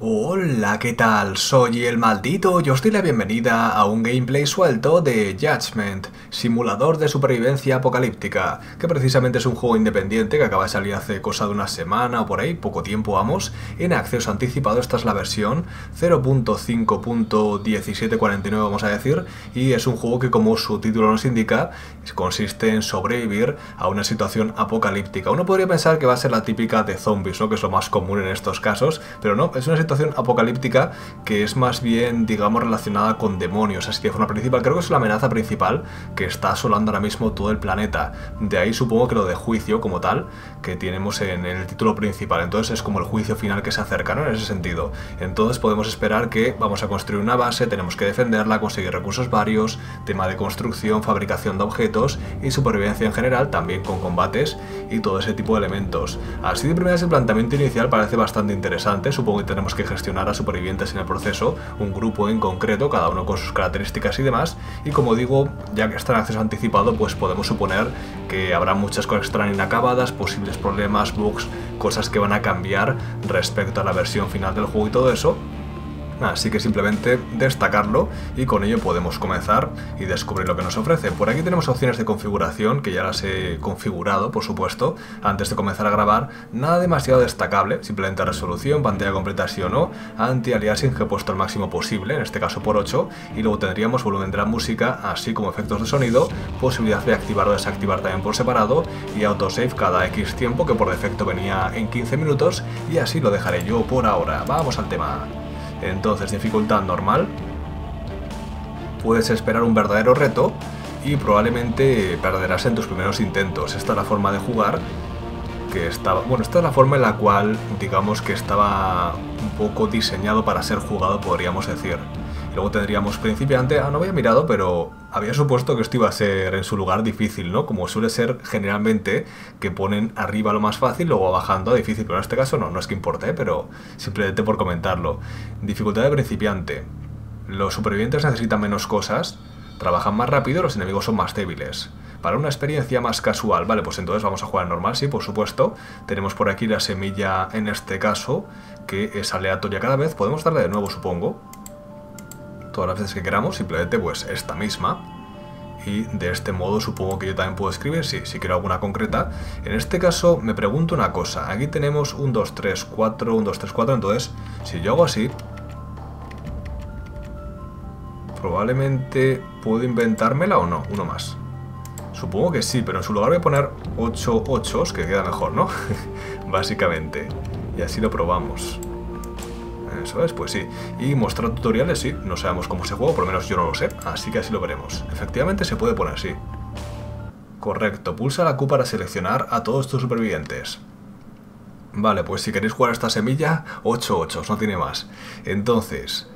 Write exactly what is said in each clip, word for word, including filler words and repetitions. Hola, ¿qué tal? Soy el Maldito y os doy la bienvenida a un gameplay suelto de Judgment, simulador de supervivencia apocalíptica, que precisamente es un juego independiente que acaba de salir hace cosa de una semana o por ahí, poco tiempo vamos, en acceso anticipado. Esta es la versión cero punto cinco punto diecisiete cuarenta y nueve, vamos a decir, y es un juego que, como su título nos indica, consiste en sobrevivir a una situación apocalíptica. Uno podría pensar que va a ser la típica de zombies, ¿no? Que es lo más común en estos casos, pero no, es una situación apocalíptica que es más bien, digamos, relacionada con demonios, así que forma principal, creo que es la amenaza principal que está asolando ahora mismo todo el planeta. De ahí supongo que lo de juicio como tal que tenemos en el título principal, entonces es como el juicio final que se acerca, ¿no? En ese sentido, entonces podemos esperar que vamos a construir una base, tenemos que defenderla, conseguir recursos varios, tema de construcción, fabricación de objetos y supervivencia en general, también con combates y todo ese tipo de elementos. Así de primeras el planteamiento inicial parece bastante interesante, supongo que tenemos que gestionar a supervivientes en el proceso, un grupo en concreto, cada uno con sus características y demás, y como digo, ya que está en acceso anticipado, pues podemos suponer que habrá muchas cosas que estarán inacabadas, posibles problemas, bugs, cosas que van a cambiar respecto a la versión final del juego y todo eso. Así que simplemente destacarlo y con ello podemos comenzar y descubrir lo que nos ofrece. Por aquí tenemos opciones de configuración que ya las he configurado, por supuesto, antes de comenzar a grabar. Nada demasiado destacable, simplemente resolución, pantalla completa sí o no, anti-aliasing que he puesto al máximo posible, en este caso por ocho, y luego tendríamos volumen de la música, así como efectos de sonido, posibilidad de activar o desactivar también por separado, y autosave cada X tiempo, que por defecto venía en quince minutos, y así lo dejaré yo por ahora. Vamos al tema. Entonces, dificultad normal, puedes esperar un verdadero reto y probablemente perderás en tus primeros intentos. Esta es la forma de jugar que estaba, bueno, esta es la forma en la cual, digamos, que estaba un poco diseñado para ser jugado, podríamos decir. Luego tendríamos principiante, ah, no había mirado, pero había supuesto que esto iba a ser en su lugar difícil, ¿no? Como suele ser generalmente, que ponen arriba lo más fácil, luego bajando a difícil, pero en este caso no, no es que importe, pero simplemente por comentarlo. Dificultad de principiante. Los supervivientes necesitan menos cosas, trabajan más rápido, los enemigos son más débiles. Para una experiencia más casual, vale, pues entonces vamos a jugar normal, sí, por supuesto. Tenemos por aquí la semilla, en este caso, que es aleatoria cada vez, podemos darle de nuevo, supongo, todas las veces que queramos, simplemente pues esta misma, y de este modo supongo que yo también puedo escribir, sí, si quiero alguna concreta. En este caso me pregunto una cosa, aquí tenemos un dos, tres, cuatro, un dos, tres, cuatro, entonces si yo hago así, probablemente puedo inventármela o no, uno más. Supongo que sí, pero en su lugar voy a poner ocho ochos, que queda mejor, ¿no? Básicamente, y así lo probamos. Eso es, pues sí. Y mostrar tutoriales, sí. No sabemos cómo se juega, por lo menos yo no lo sé, así que así lo veremos. Efectivamente se puede poner así. Correcto, pulsa la Q para seleccionar a todos tus supervivientes. Vale, pues si queréis jugar a esta semilla, ocho ocho, no tiene más. Entonces,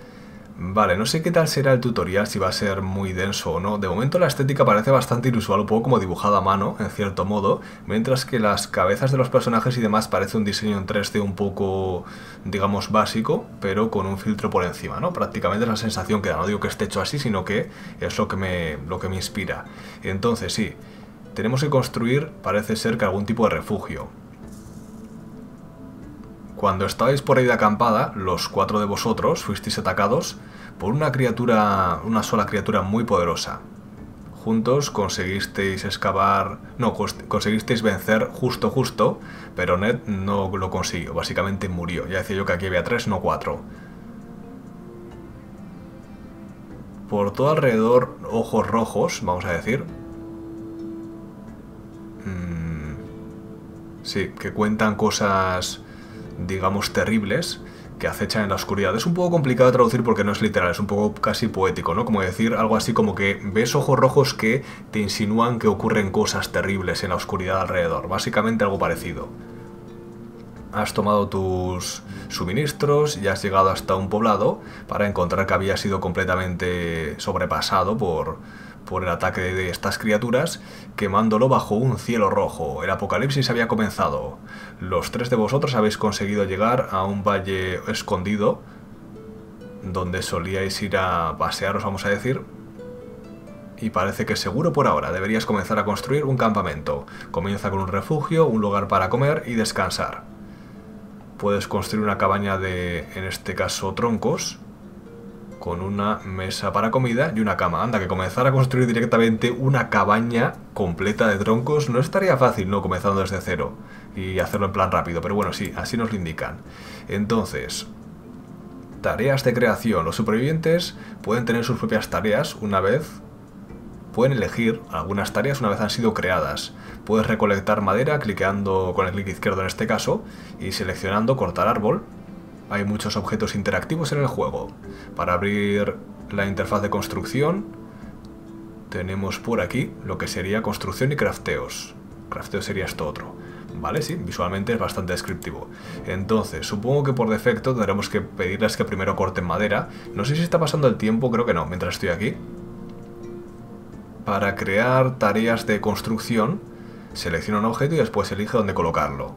vale, no sé qué tal será el tutorial, si va a ser muy denso o no. De momento la estética parece bastante inusual, un poco como dibujada a mano, en cierto modo, mientras que las cabezas de los personajes y demás parece un diseño en tres D un poco, digamos, básico, pero con un filtro por encima, ¿no? Prácticamente es la sensación que da, no digo que esté hecho así, sino que es lo que me, lo que me inspira. Entonces, sí, tenemos que construir, parece ser que algún tipo de refugio. Cuando estabais por ahí de acampada, los cuatro de vosotros fuisteis atacados por una criatura, una sola criatura muy poderosa. Juntos conseguisteis excavar, no, conseguisteis vencer justo justo, pero Ned no lo consiguió, básicamente murió. Ya decía yo que aquí había tres, no cuatro. Por todo alrededor, ojos rojos, vamos a decir. Mm, sí, que cuentan cosas, digamos, terribles que acechan en la oscuridad. Es un poco complicado de traducir porque no es literal, es un poco casi poético, ¿no? Como decir algo así como que ves ojos rojos que te insinúan que ocurren cosas terribles en la oscuridad alrededor. Básicamente algo parecido. Has tomado tus suministros y has llegado hasta un poblado para encontrar que había sido completamente sobrepasado por, por el ataque de estas criaturas, quemándolo bajo un cielo rojo. El apocalipsis había comenzado. Los tres de vosotros habéis conseguido llegar a un valle escondido, donde solíais ir a pasearos, vamos a decir, y parece que seguro por ahora. Deberías comenzar a construir un campamento. Comienza con un refugio, un lugar para comer y descansar. Puedes construir una cabaña de, en este caso, troncos, con una mesa para comida y una cama. Anda, que comenzar a construir directamente una cabaña completa de troncos no estaría fácil, ¿no? Comenzando desde cero y hacerlo en plan rápido, pero bueno, sí, así nos lo indican. Entonces, tareas de creación. Los supervivientes pueden tener sus propias tareas una vez... Pueden elegir algunas tareas una vez han sido creadas. Puedes recolectar madera cliqueando con el clic izquierdo en este caso y seleccionando cortar árbol. Hay muchos objetos interactivos en el juego. Para abrir la interfaz de construcción tenemos por aquí lo que sería construcción y crafteos. Crafteo sería esto otro. Vale, sí, visualmente es bastante descriptivo. Entonces, supongo que por defecto tendremos que pedirles que primero corten madera. No sé si está pasando el tiempo, creo que no, mientras estoy aquí. Para crear tareas de construcción, selecciona un objeto y después elige dónde colocarlo.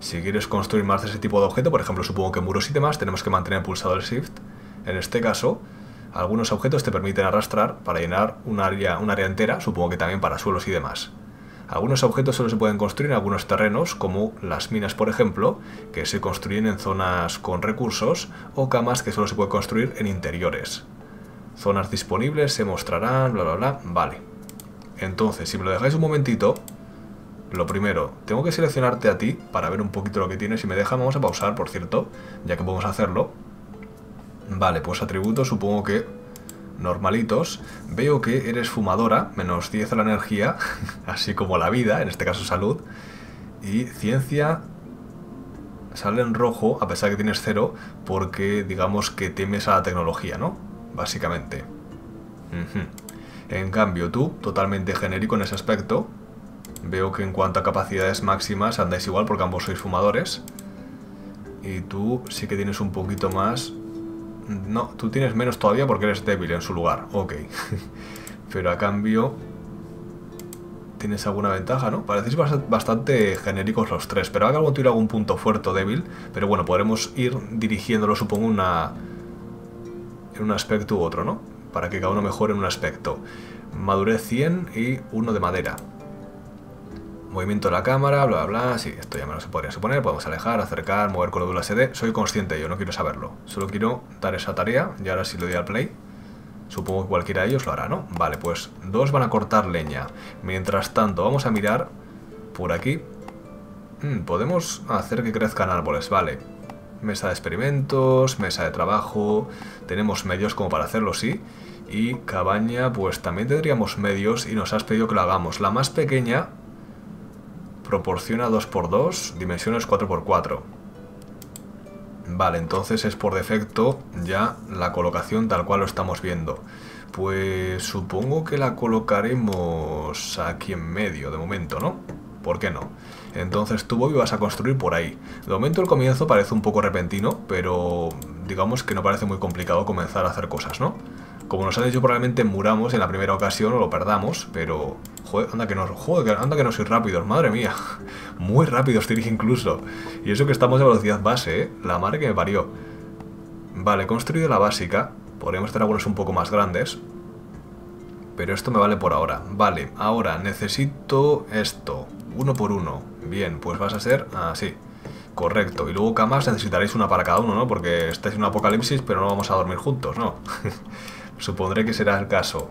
Si quieres construir más de ese tipo de objeto, por ejemplo, supongo que muros y demás, tenemos que mantener pulsado el Shift. En este caso, algunos objetos te permiten arrastrar para llenar un área, un área entera, supongo que también para suelos y demás. Algunos objetos solo se pueden construir en algunos terrenos, como las minas, por ejemplo, que se construyen en zonas con recursos, o camas que solo se puede construir en interiores. Zonas disponibles, se mostrarán, bla, bla, bla. Vale. Entonces, si me lo dejáis un momentito, lo primero, tengo que seleccionarte a ti para ver un poquito lo que tienes. Si me deja, vamos a pausar, por cierto, ya que podemos hacerlo. Vale, pues atributos, supongo que normalitos. Veo que eres fumadora, menos diez a la energía, así como la vida, en este caso salud. Y ciencia... sale en rojo, a pesar que tienes cero, porque digamos que temes a la tecnología, ¿no? Básicamente. Uh-huh. En cambio tú, totalmente genérico en ese aspecto. Veo que en cuanto a capacidades máximas andáis igual porque ambos sois fumadores. Y tú sí que tienes un poquito más... No, tú tienes menos todavía porque eres débil en su lugar. Ok. Pero a cambio... ¿Tienes alguna ventaja, no? Parecéis bastante genéricos los tres. Pero haga algo tuyo, algún punto fuerte o débil. Pero bueno, podremos ir dirigiéndolo, supongo, una... en un aspecto u otro, ¿no? Para que cada uno mejore en un aspecto. Madurez cien y uno de madera. Movimiento de la cámara, bla, bla, bla. Sí, esto ya me lo se podría suponer. Podemos alejar, acercar, mover con la dula S D. Soy consciente de ello, no quiero saberlo. Solo quiero dar esa tarea. Y ahora si le doy al play, supongo que cualquiera de ellos lo hará, ¿no? Vale, pues dos van a cortar leña. Mientras tanto, vamos a mirar por aquí. Hmm, podemos hacer que crezcan árboles, vale. Mesa de experimentos, mesa de trabajo, tenemos medios como para hacerlo, sí. Y cabaña, pues también tendríamos medios y nos has pedido que lo hagamos. La más pequeña proporciona dos por dos, dimensiones cuatro por cuatro. Vale, entonces es por defecto ya la colocación tal cual lo estamos viendo. Pues supongo que la colocaremos aquí en medio de momento, ¿no? ¿Por qué no? Entonces tú, Bobby, vas a construir por ahí. De momento el comienzo parece un poco repentino, pero digamos que no parece muy complicado comenzar a hacer cosas, ¿no? Como nos han dicho, probablemente muramos en la primera ocasión o lo perdamos, pero... Joder, anda que no, joder, anda que no soy rápido, madre mía. Muy rápido estoy incluso. Y eso que estamos a velocidad base, ¿eh? La madre que me parió. Vale, he construido la básica. Podríamos tener algunos un poco más grandes. Pero esto me vale por ahora. Vale, ahora necesito esto. Uno por uno. Bien, pues vas a ser así. Correcto. Y luego camas necesitaréis una para cada uno, ¿no? Porque estáis en un apocalipsis, pero no vamos a dormir juntos, ¿no? Supondré que será el caso.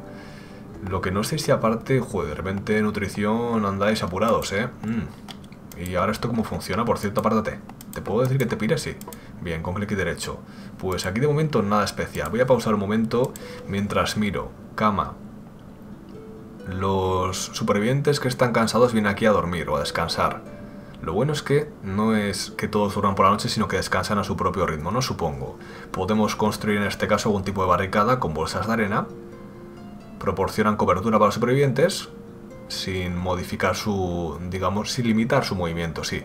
Lo que no sé si aparte... Joder, de repente nutrición andáis apurados, ¿eh? Mm. Y ahora esto cómo funciona, por cierto, apártate. ¿Te puedo decir que te pires? Sí. Bien, con clic derecho. Pues aquí de momento nada especial. Voy a pausar un momento mientras miro. Cama. Los supervivientes que están cansados vienen aquí a dormir o a descansar. Lo bueno es que no es que todos duerman por la noche, sino que descansan a su propio ritmo, ¿no? Supongo. Podemos construir en este caso algún tipo de barricada con bolsas de arena. Proporcionan cobertura para los supervivientes sin modificar su... digamos, sin limitar su movimiento, sí.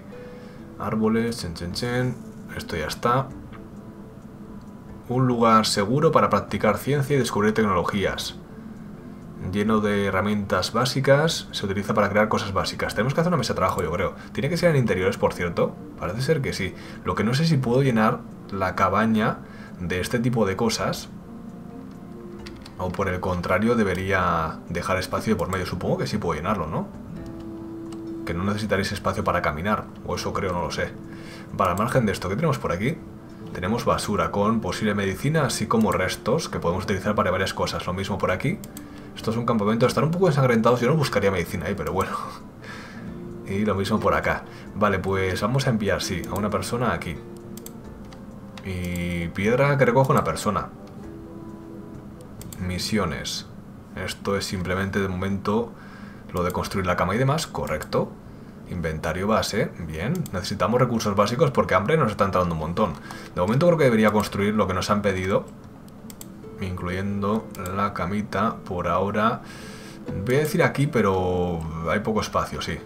Árboles, chen, chen, chen. Esto ya está. Un lugar seguro para practicar ciencia y descubrir tecnologías. Lleno de herramientas básicas, se utiliza para crear cosas básicas. Tenemos que hacer una mesa de trabajo, yo creo. Tiene que ser en interiores, por cierto. Parece ser que sí. Lo que no sé si puedo llenar la cabaña de este tipo de cosas. O por el contrario, debería dejar espacio de por medio. Supongo que sí puedo llenarlo, ¿no? Que no necesitaréis espacio para caminar. O eso creo, no lo sé. Vale, al margen de esto, ¿qué tenemos por aquí? Tenemos basura con posible medicina, así como restos que podemos utilizar para varias cosas. Lo mismo por aquí. Esto es un campamento. Están un poco ensangrentados. Yo no buscaría medicina ahí, pero bueno. Y lo mismo por acá. Vale, pues vamos a enviar, sí, a una persona aquí. Y piedra que recoja una persona. Misiones. Esto es simplemente de momento lo de construir la cama y demás, correcto. Inventario base, bien. Necesitamos recursos básicos porque hambre nos está entrando un montón. De momento creo que debería construir lo que nos han pedido, incluyendo la camita por ahora. Voy a decir aquí, pero hay poco espacio, sí.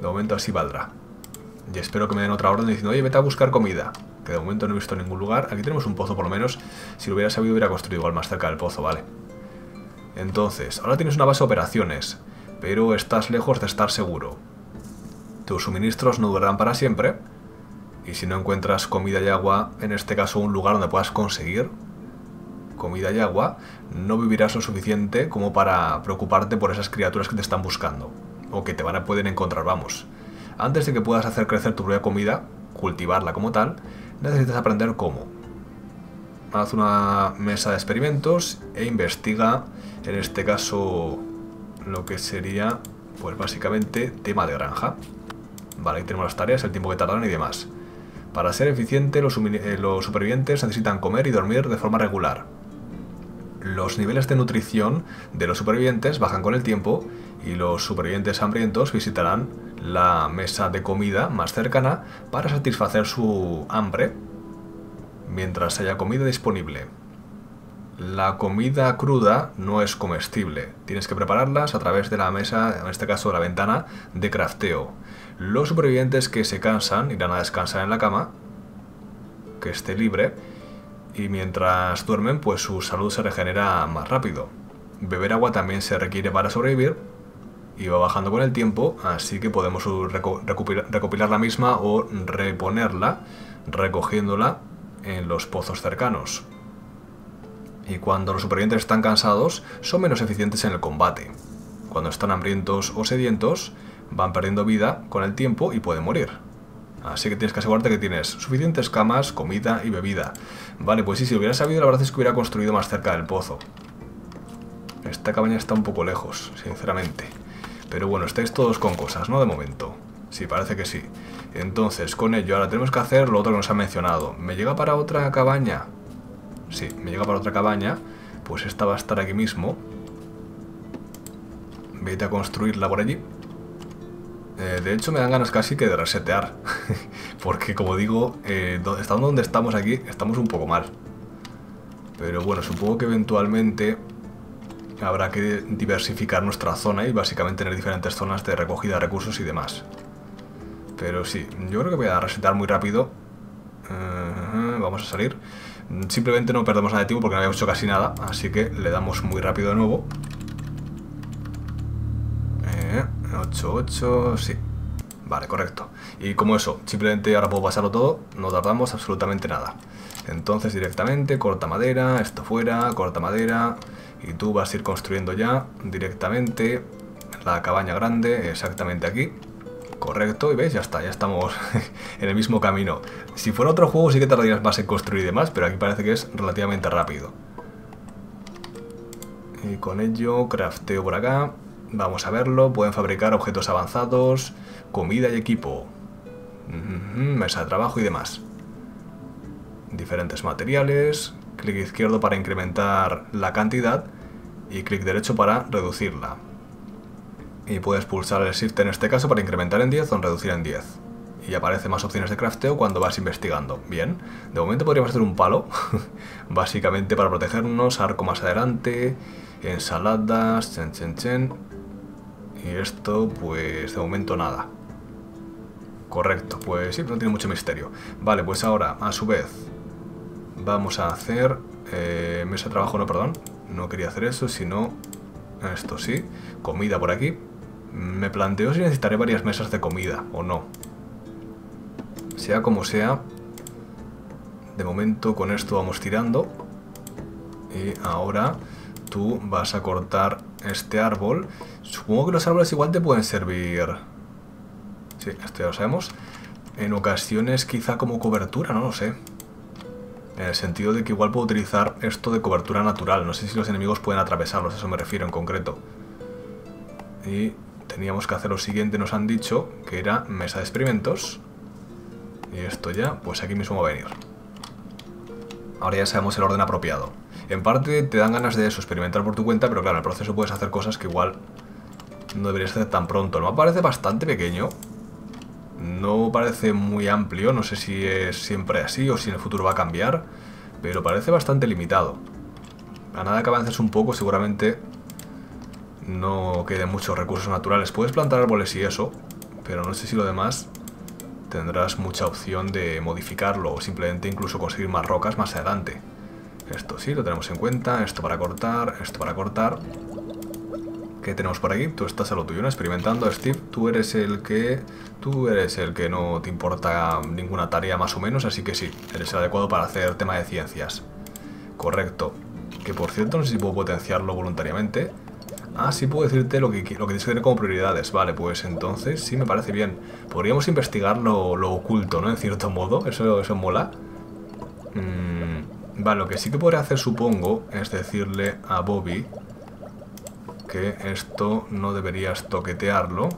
De momento así valdrá. Y espero que me den otra orden diciendo, oye, vete a buscar comida. Que de momento no he visto en ningún lugar. Aquí tenemos un pozo por lo menos. Si lo hubiera sabido hubiera construido igual más cerca del pozo, vale. Entonces, ahora tienes una base de operaciones, pero estás lejos de estar seguro. Tus suministros no durarán para siempre. Y si no encuentras comida y agua, en este caso un lugar donde puedas conseguir comida y agua, no vivirás lo suficiente como para preocuparte por esas criaturas que te están buscando. O que te van a pueden encontrar, vamos. Antes de que puedas hacer crecer tu propia comida, cultivarla como tal, necesitas aprender cómo. Haz una mesa de experimentos e investiga, en este caso, lo que sería, pues básicamente, tema de granja. Vale, ahí tenemos las tareas, el tiempo que tardan y demás. Para ser eficiente, los, eh, los supervivientes necesitan comer y dormir de forma regular. Los niveles de nutrición de los supervivientes bajan con el tiempo y los supervivientes hambrientos visitarán la mesa de comida más cercana para satisfacer su hambre mientras haya comida disponible. La comida cruda no es comestible. Tienes que prepararlas a través de la mesa, en este caso de la ventana de crafteo. Los supervivientes que se cansan irán a descansar en la cama, que esté libre, y mientras duermen, pues su salud se regenera más rápido. Beber agua también se requiere para sobrevivir y va bajando con el tiempo, así que podemos recopilar la misma o reponerla recogiéndola en los pozos cercanos. Y cuando los supervivientes están cansados, son menos eficientes en el combate. Cuando están hambrientos o sedientos, van perdiendo vida con el tiempo y pueden morir. Así que tienes que asegurarte que tienes suficientes camas, comida y bebida. Vale, pues sí, si lo hubiera sabido, la verdad es que hubiera construido más cerca del pozo. Esta cabaña está un poco lejos, sinceramente. Pero bueno, estáis todos con cosas, ¿no? De momento. Sí, parece que sí. Entonces, con ello, ahora tenemos que hacer lo otro que nos ha mencionado. ¿Me llega para otra cabaña? Sí, me llega para otra cabaña, pues esta va a estar aquí mismo. Vete a construirla por allí. Eh, de hecho, me dan ganas casi que de resetear. Porque, como digo, eh, estando donde estamos aquí, estamos un poco mal. Pero bueno, supongo que eventualmente habrá que diversificar nuestra zona y básicamente tener diferentes zonas de recogida de recursos y demás. Pero sí, yo creo que voy a resetear muy rápido. Uh-huh, vamos a salir. Simplemente no perdemos nada de tiempo porque no habíamos hecho casi nada, así que le damos muy rápido de nuevo. Eh, ocho, ocho, sí. Vale, correcto. Y como eso, simplemente ahora puedo pasarlo todo, no tardamos absolutamente nada. Entonces directamente, corta madera, esto fuera, corta madera, y tú vas a ir construyendo ya directamente la cabaña grande, exactamente aquí. Correcto, y veis, ya está, ya estamos en el mismo camino. Si fuera otro juego sí que tardarías más en construir y demás, pero aquí parece que es relativamente rápido. Y con ello, crafteo por acá. Vamos a verlo, pueden fabricar objetos avanzados, comida y equipo. Mm-hmm, mesa de trabajo y demás. Diferentes materiales, clic izquierdo para incrementar la cantidad y clic derecho para reducirla. Y puedes pulsar el Shift en este caso para incrementar en diez o en reducir en diez. Y aparece más opciones de crafteo cuando vas investigando. Bien, de momento podríamos hacer un palo, básicamente para protegernos, arco más adelante, ensaladas, chen chen chen. Y esto, pues de momento nada. Correcto, pues sí, no tiene mucho misterio. Vale, pues ahora, a su vez, vamos a hacer... Eh, mesa de trabajo, no, perdón, no quería hacer eso, sino... Esto sí, comida por aquí. Me planteo si necesitaré varias mesas de comida o no. Sea como sea, de momento con esto vamos tirando. Y ahora tú vas a cortar este árbol. Supongo que los árboles igual te pueden servir. Sí, esto ya lo sabemos. en ocasiones quizá como cobertura, no lo sé. En el sentido de que igual puedo utilizar esto de cobertura natural. No sé si los enemigos pueden atravesarlos, a eso me refiero en concreto. Y teníamos que hacer lo siguiente, nos han dicho, que era mesa de experimentos. Y esto ya, pues aquí mismo va a venir. Ahora ya sabemos el orden apropiado. En parte te dan ganas de eso, experimentar por tu cuenta, pero claro, en el proceso puedes hacer cosas que igual no deberías hacer tan pronto. El mapa parece bastante pequeño. No parece muy amplio, no sé si es siempre así o si en el futuro va a cambiar, pero parece bastante limitado. A nada que avances un poco seguramente no queden muchos recursos naturales. Puedes plantar árboles y eso, pero no sé si lo demás tendrás mucha opción de modificarlo o simplemente incluso conseguir más rocas más adelante. Esto sí, lo tenemos en cuenta, esto para cortar, esto para cortar. ¿Qué tenemos por aquí? Tú estás a lo tuyo, ¿no? Experimentando, Steve. Tú eres el que... Tú eres el que no te importa ninguna tarea más o menos, así que sí, eres el adecuado para hacer tema de ciencias. Correcto. Que por cierto, no sé si puedo potenciarlo voluntariamente. Ah, sí puedo decirte lo que, lo que tienes que tener como prioridades. Vale, pues entonces sí me parece bien. Podríamos investigar lo, lo oculto, ¿no? En cierto modo, eso, eso mola. Mm, vale, lo que sí que podría hacer, supongo, es decirle a Bobby... que esto no deberías toquetearlo.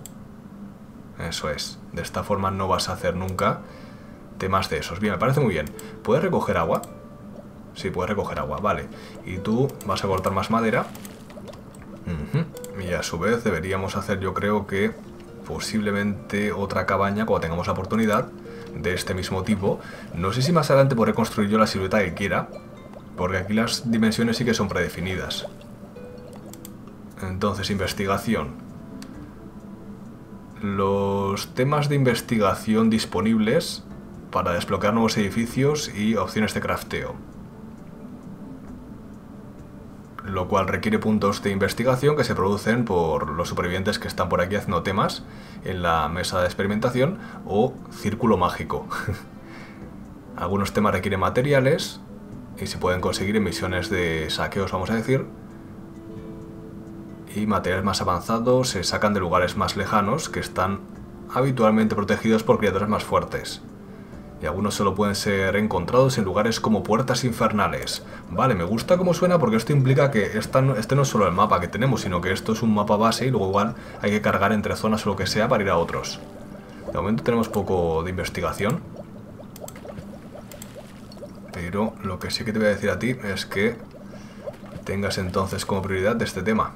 Eso es. De esta forma no vas a hacer nunca temas de esos. Bien, me parece muy bien. ¿Puedes recoger agua? Sí, puedes recoger agua, vale. Y tú vas a cortar más madera. Uh-huh. Y a su vez deberíamos hacer, yo creo que posiblemente otra cabaña cuando tengamos la oportunidad de este mismo tipo. No sé si más adelante podré construir yo la silueta que quiera, porque aquí las dimensiones sí que son predefinidas. Entonces, investigación. Los temas de investigación disponibles para desbloquear nuevos edificios y opciones de crafteo. Lo cual requiere puntos de investigación que se producen por los supervivientes que están por aquí haciendo temas en la mesa de experimentación o círculo mágico. Algunos temas requieren materiales y se pueden conseguir en misiones de saqueos, vamos a decir. Y materiales más avanzados se sacan de lugares más lejanos que están habitualmente protegidos por criaturas más fuertes. Y algunos solo pueden ser encontrados en lugares como puertas infernales. Vale, me gusta cómo suena porque esto implica que esta no, este no es solo el mapa que tenemos, sino que esto es un mapa base y luego igual hay que cargar entre zonas o lo que sea para ir a otros. De momento tenemos poco de investigación. Pero lo que sí que te voy a decir a ti es que tengas entonces como prioridad de este tema.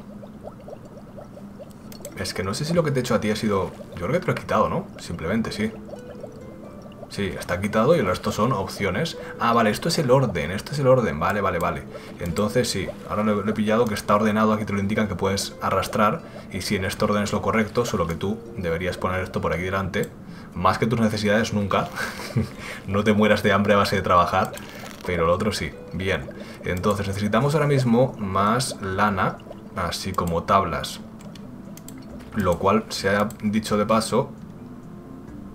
Es que no sé si lo que te he hecho a ti ha sido... Yo creo que te lo he quitado, ¿no? Simplemente, sí. Sí, está quitado y el resto son opciones. Ah, vale, esto es el orden, esto es el orden. Vale, vale, vale. Entonces, sí. Ahora lo, lo he pillado que está ordenado. Aquí te lo indican que puedes arrastrar. Y si en este orden es lo correcto, solo que tú deberías poner esto por aquí delante. Más que tus necesidades, nunca. No te mueras de hambre a base de trabajar. Pero el otro sí. Bien. Entonces, necesitamos ahora mismo más lana, así como tablas. Lo cual se ha dicho de paso.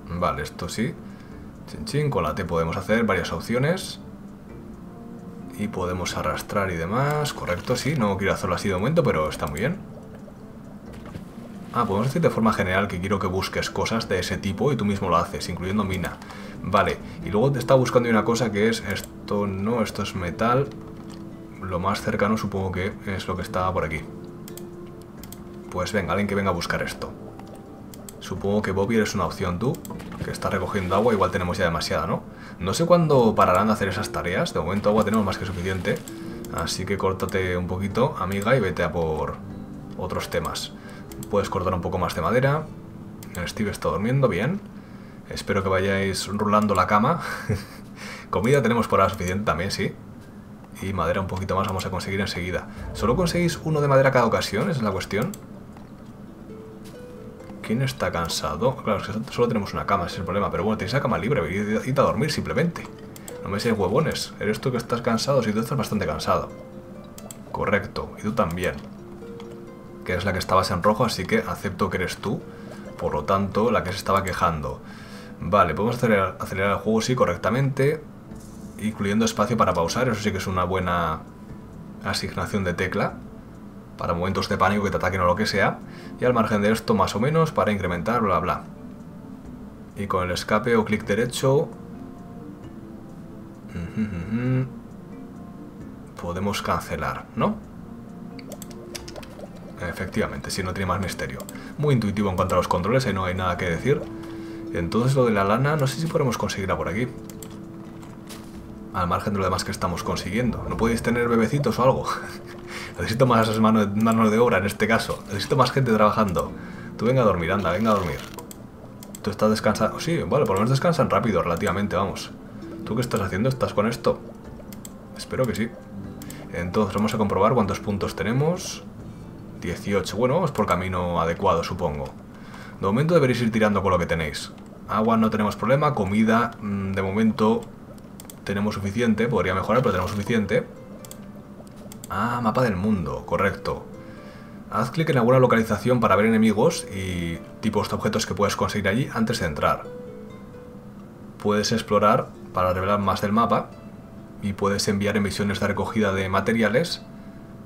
Vale, esto sí. Chin, chin, con la T podemos hacer varias opciones. Y podemos arrastrar y demás. Correcto, sí. No quiero hacerlo así de momento, pero está muy bien. Ah, podemos decir de forma general que quiero que busques cosas de ese tipo y tú mismo lo haces, incluyendo mina. Vale, y luego te está buscando una cosa que es... Esto no, esto es metal. Lo más cercano supongo que es lo que está por aquí. Pues venga, alguien que venga a buscar esto. Supongo que Bobby eres una opción tú, que está recogiendo agua, igual tenemos ya demasiada, ¿no? No sé cuándo pararán de hacer esas tareas, de momento agua tenemos más que suficiente, así que córtate un poquito, amiga, y vete a por otros temas. Puedes cortar un poco más de madera. Steve está durmiendo, bien. Espero que vayáis rulando la cama. Comida tenemos por ahora suficiente también, sí. Y madera un poquito más vamos a conseguir enseguida. ¿Solo conseguís uno de madera cada ocasión? Esa es la cuestión. ¿Quién está cansado? Claro, es que solo tenemos una cama, ese es el problema. Pero bueno, tenéis la cama libre, venid a dormir simplemente. No me seáis huevones. Eres tú que estás cansado, si tú estás bastante cansado. Correcto, y tú también. Que eres la que estabas en rojo, así que acepto que eres tú. Por lo tanto, la que se estaba quejando. Vale, podemos acelerar, acelerar el juego, sí, correctamente. Incluyendo espacio para pausar, eso sí que es una buena asignación de tecla. Para momentos de pánico que te ataquen o lo que sea. Y al margen de esto, más o menos, para incrementar, bla, bla. Y con el escape o clic derecho podemos cancelar, ¿no? Efectivamente, si no tiene más misterio. Muy intuitivo en cuanto a los controles, ahí no hay nada que decir. Entonces lo de la lana, no sé si podemos conseguirla por aquí. Al margen de lo demás que estamos consiguiendo. ¿No podéis tener bebecitos o algo? Necesito más mano de, mano de obra en este caso. Necesito más gente trabajando. Tú venga a dormir, anda, venga a dormir. Tú estás descansando. Sí, vale, por lo menos descansan rápido, relativamente, vamos. ¿Tú qué estás haciendo? ¿Estás con esto? Espero que sí. Entonces vamos a comprobar cuántos puntos tenemos. dieciocho. Bueno, vamos por camino adecuado, supongo. De momento deberéis ir tirando con lo que tenéis. Agua no tenemos problema. Comida, de momento tenemos suficiente. Podría mejorar, pero tenemos suficiente. Ah, mapa del mundo, correcto. Haz clic en alguna localización para ver enemigos y tipos de objetos que puedes conseguir allí antes de entrar. Puedes explorar para revelar más del mapa y puedes enviar misiones de recogida de materiales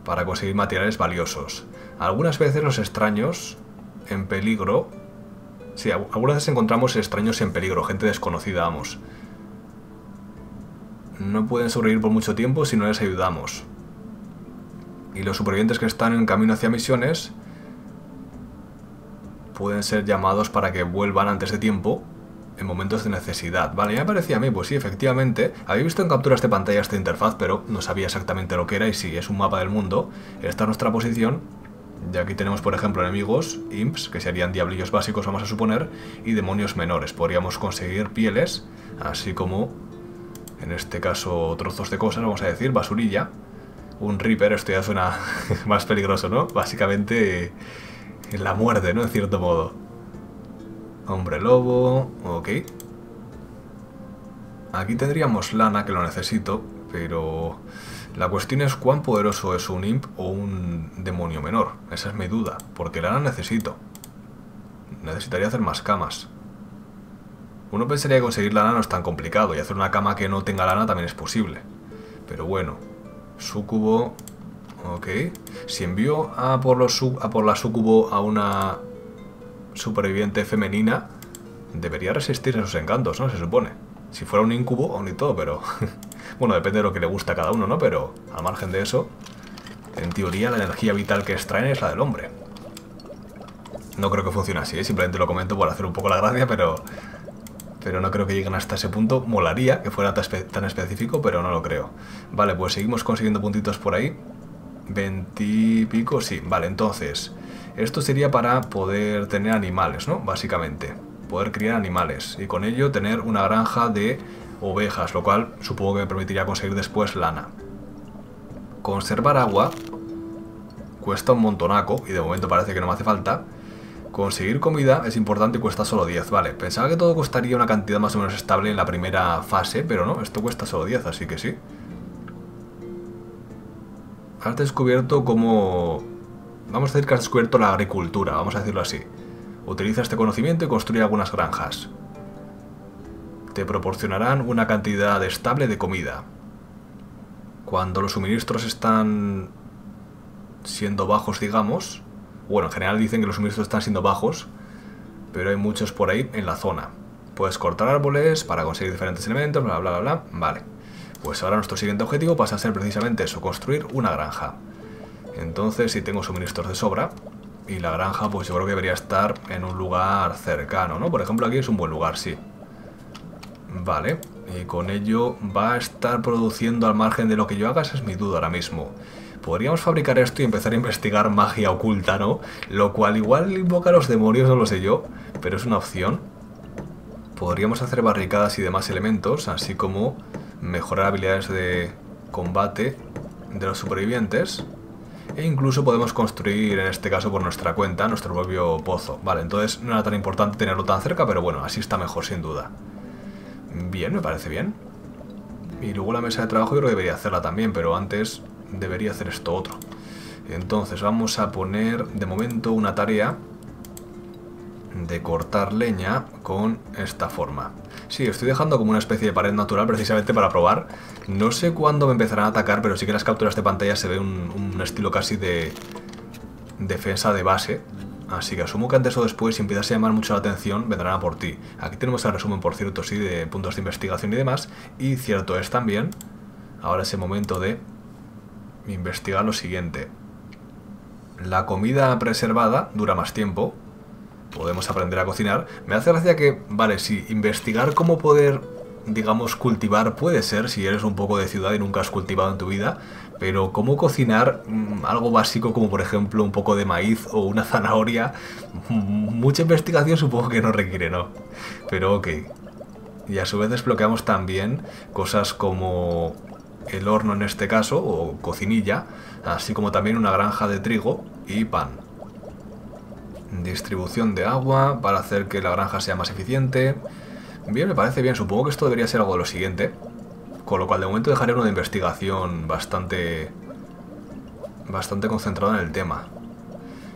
para conseguir materiales valiosos. Algunas veces los extraños en peligro... Sí, algunas veces encontramos extraños en peligro, gente desconocida, vamos. No pueden sobrevivir por mucho tiempo si no les ayudamos. Y los supervivientes que están en camino hacia misiones pueden ser llamados para que vuelvan antes de tiempo en momentos de necesidad. Vale, ya me parecía a mí, pues sí, efectivamente. Había visto en capturas de pantalla esta interfaz, pero no sabía exactamente lo que era. Y sí, es un mapa del mundo. Esta es nuestra posición. Y aquí tenemos, por ejemplo, enemigos, imps, que serían diablillos básicos, vamos a suponer, y demonios menores. Podríamos conseguir pieles, así como, en este caso, trozos de cosas, vamos a decir, basurilla. Un Reaper, esto ya suena más peligroso, ¿no? Básicamente la muerte, ¿no? En cierto modo. Hombre lobo, ok. Aquí tendríamos lana, que lo necesito, pero la cuestión es cuán poderoso es un imp o un demonio menor. Esa es mi duda, porque lana necesito. Necesitaría hacer más camas. Uno pensaría que conseguir lana no es tan complicado, y hacer una cama que no tenga lana también es posible. Pero bueno... Sucubo, ok. Si envío a por, los, a por la sucubo a una superviviente femenina, debería resistir esos encantos, ¿no? Se supone. Si fuera un incubo, aún y todo, pero... bueno, depende de lo que le gusta a cada uno, ¿no? Pero al margen de eso, en teoría la energía vital que extraen es la del hombre. No creo que funcione así, ¿eh? Simplemente lo comento por hacer un poco la gracia, pero... pero no creo que lleguen hasta ese punto. Molaría que fuera tan específico, pero no lo creo. Vale, pues seguimos consiguiendo puntitos por ahí. Veintipico, sí. Vale, entonces, esto sería para poder tener animales, ¿no? Básicamente, poder criar animales. Y con ello tener una granja de ovejas, lo cual supongo que me permitiría conseguir después lana. Conservar agua cuesta un montonaco, y de momento parece que no me hace falta. Conseguir comida es importante y cuesta solo diez, vale. Pensaba que todo costaría una cantidad más o menos estable en la primera fase, pero no, esto cuesta solo diez, así que sí. Has descubierto cómo... Vamos a decir que has descubierto la agricultura, vamos a decirlo así. Utiliza este conocimiento y construye algunas granjas. Te proporcionarán una cantidad estable de comida. Cuando los suministros están siendo bajos, digamos... Bueno, en general dicen que los suministros están siendo bajos, pero hay muchos por ahí en la zona. Puedes cortar árboles para conseguir diferentes elementos, bla, bla, bla, bla. Vale. Pues ahora nuestro siguiente objetivo pasa a ser precisamente eso, construir una granja. Entonces, si tengo suministros de sobra, y la granja, pues yo creo que debería estar en un lugar cercano, ¿no? Por ejemplo, aquí es un buen lugar, sí. Vale. Y con ello va a estar produciendo al margen de lo que yo haga, esa es mi duda ahora mismo. Podríamos fabricar esto y empezar a investigar magia oculta, ¿no? Lo cual igual invoca a los demonios, no lo sé yo, pero es una opción. Podríamos hacer barricadas y demás elementos, así como mejorar habilidades de combate de los supervivientes. E incluso podemos construir, en este caso por nuestra cuenta, nuestro propio pozo. Vale, entonces no era tan importante tenerlo tan cerca, pero bueno, así está mejor sin duda. Bien, me parece bien. Y luego la mesa de trabajo yo creo que debería hacerla también, pero antes... debería hacer esto otro. Entonces vamos a poner de momento una tarea de cortar leña con esta forma. Sí, estoy dejando como una especie de pared natural precisamente para probar. No sé cuándo me empezarán a atacar, pero sí que en las capturas de pantalla se ve un, un estilo casi de defensa de base. Así que asumo que antes o después, si empiezas a llamar mucho la atención, vendrán a por ti. Aquí tenemos el resumen, por cierto, sí, de puntos de investigación y demás. Y cierto es también, ahora es el momento de investigar lo siguiente. La comida preservada dura más tiempo. Podemos aprender a cocinar. Me hace gracia que, vale, sí, investigar cómo poder, digamos, cultivar puede ser, si eres un poco de ciudad y nunca has cultivado en tu vida, pero cómo cocinar mmm, algo básico como, por ejemplo, un poco de maíz o una zanahoria, mucha investigación supongo que no requiere, ¿no? Pero ok. Y a su vez desbloqueamos también cosas como el horno en este caso, o cocinilla, así como también una granja de trigo y pan. Distribución de agua para hacer que la granja sea más eficiente. Bien, me parece bien. Supongo que esto debería ser algo de lo siguiente, con lo cual de momento dejaré uno de investigación bastante bastante concentrado en el tema.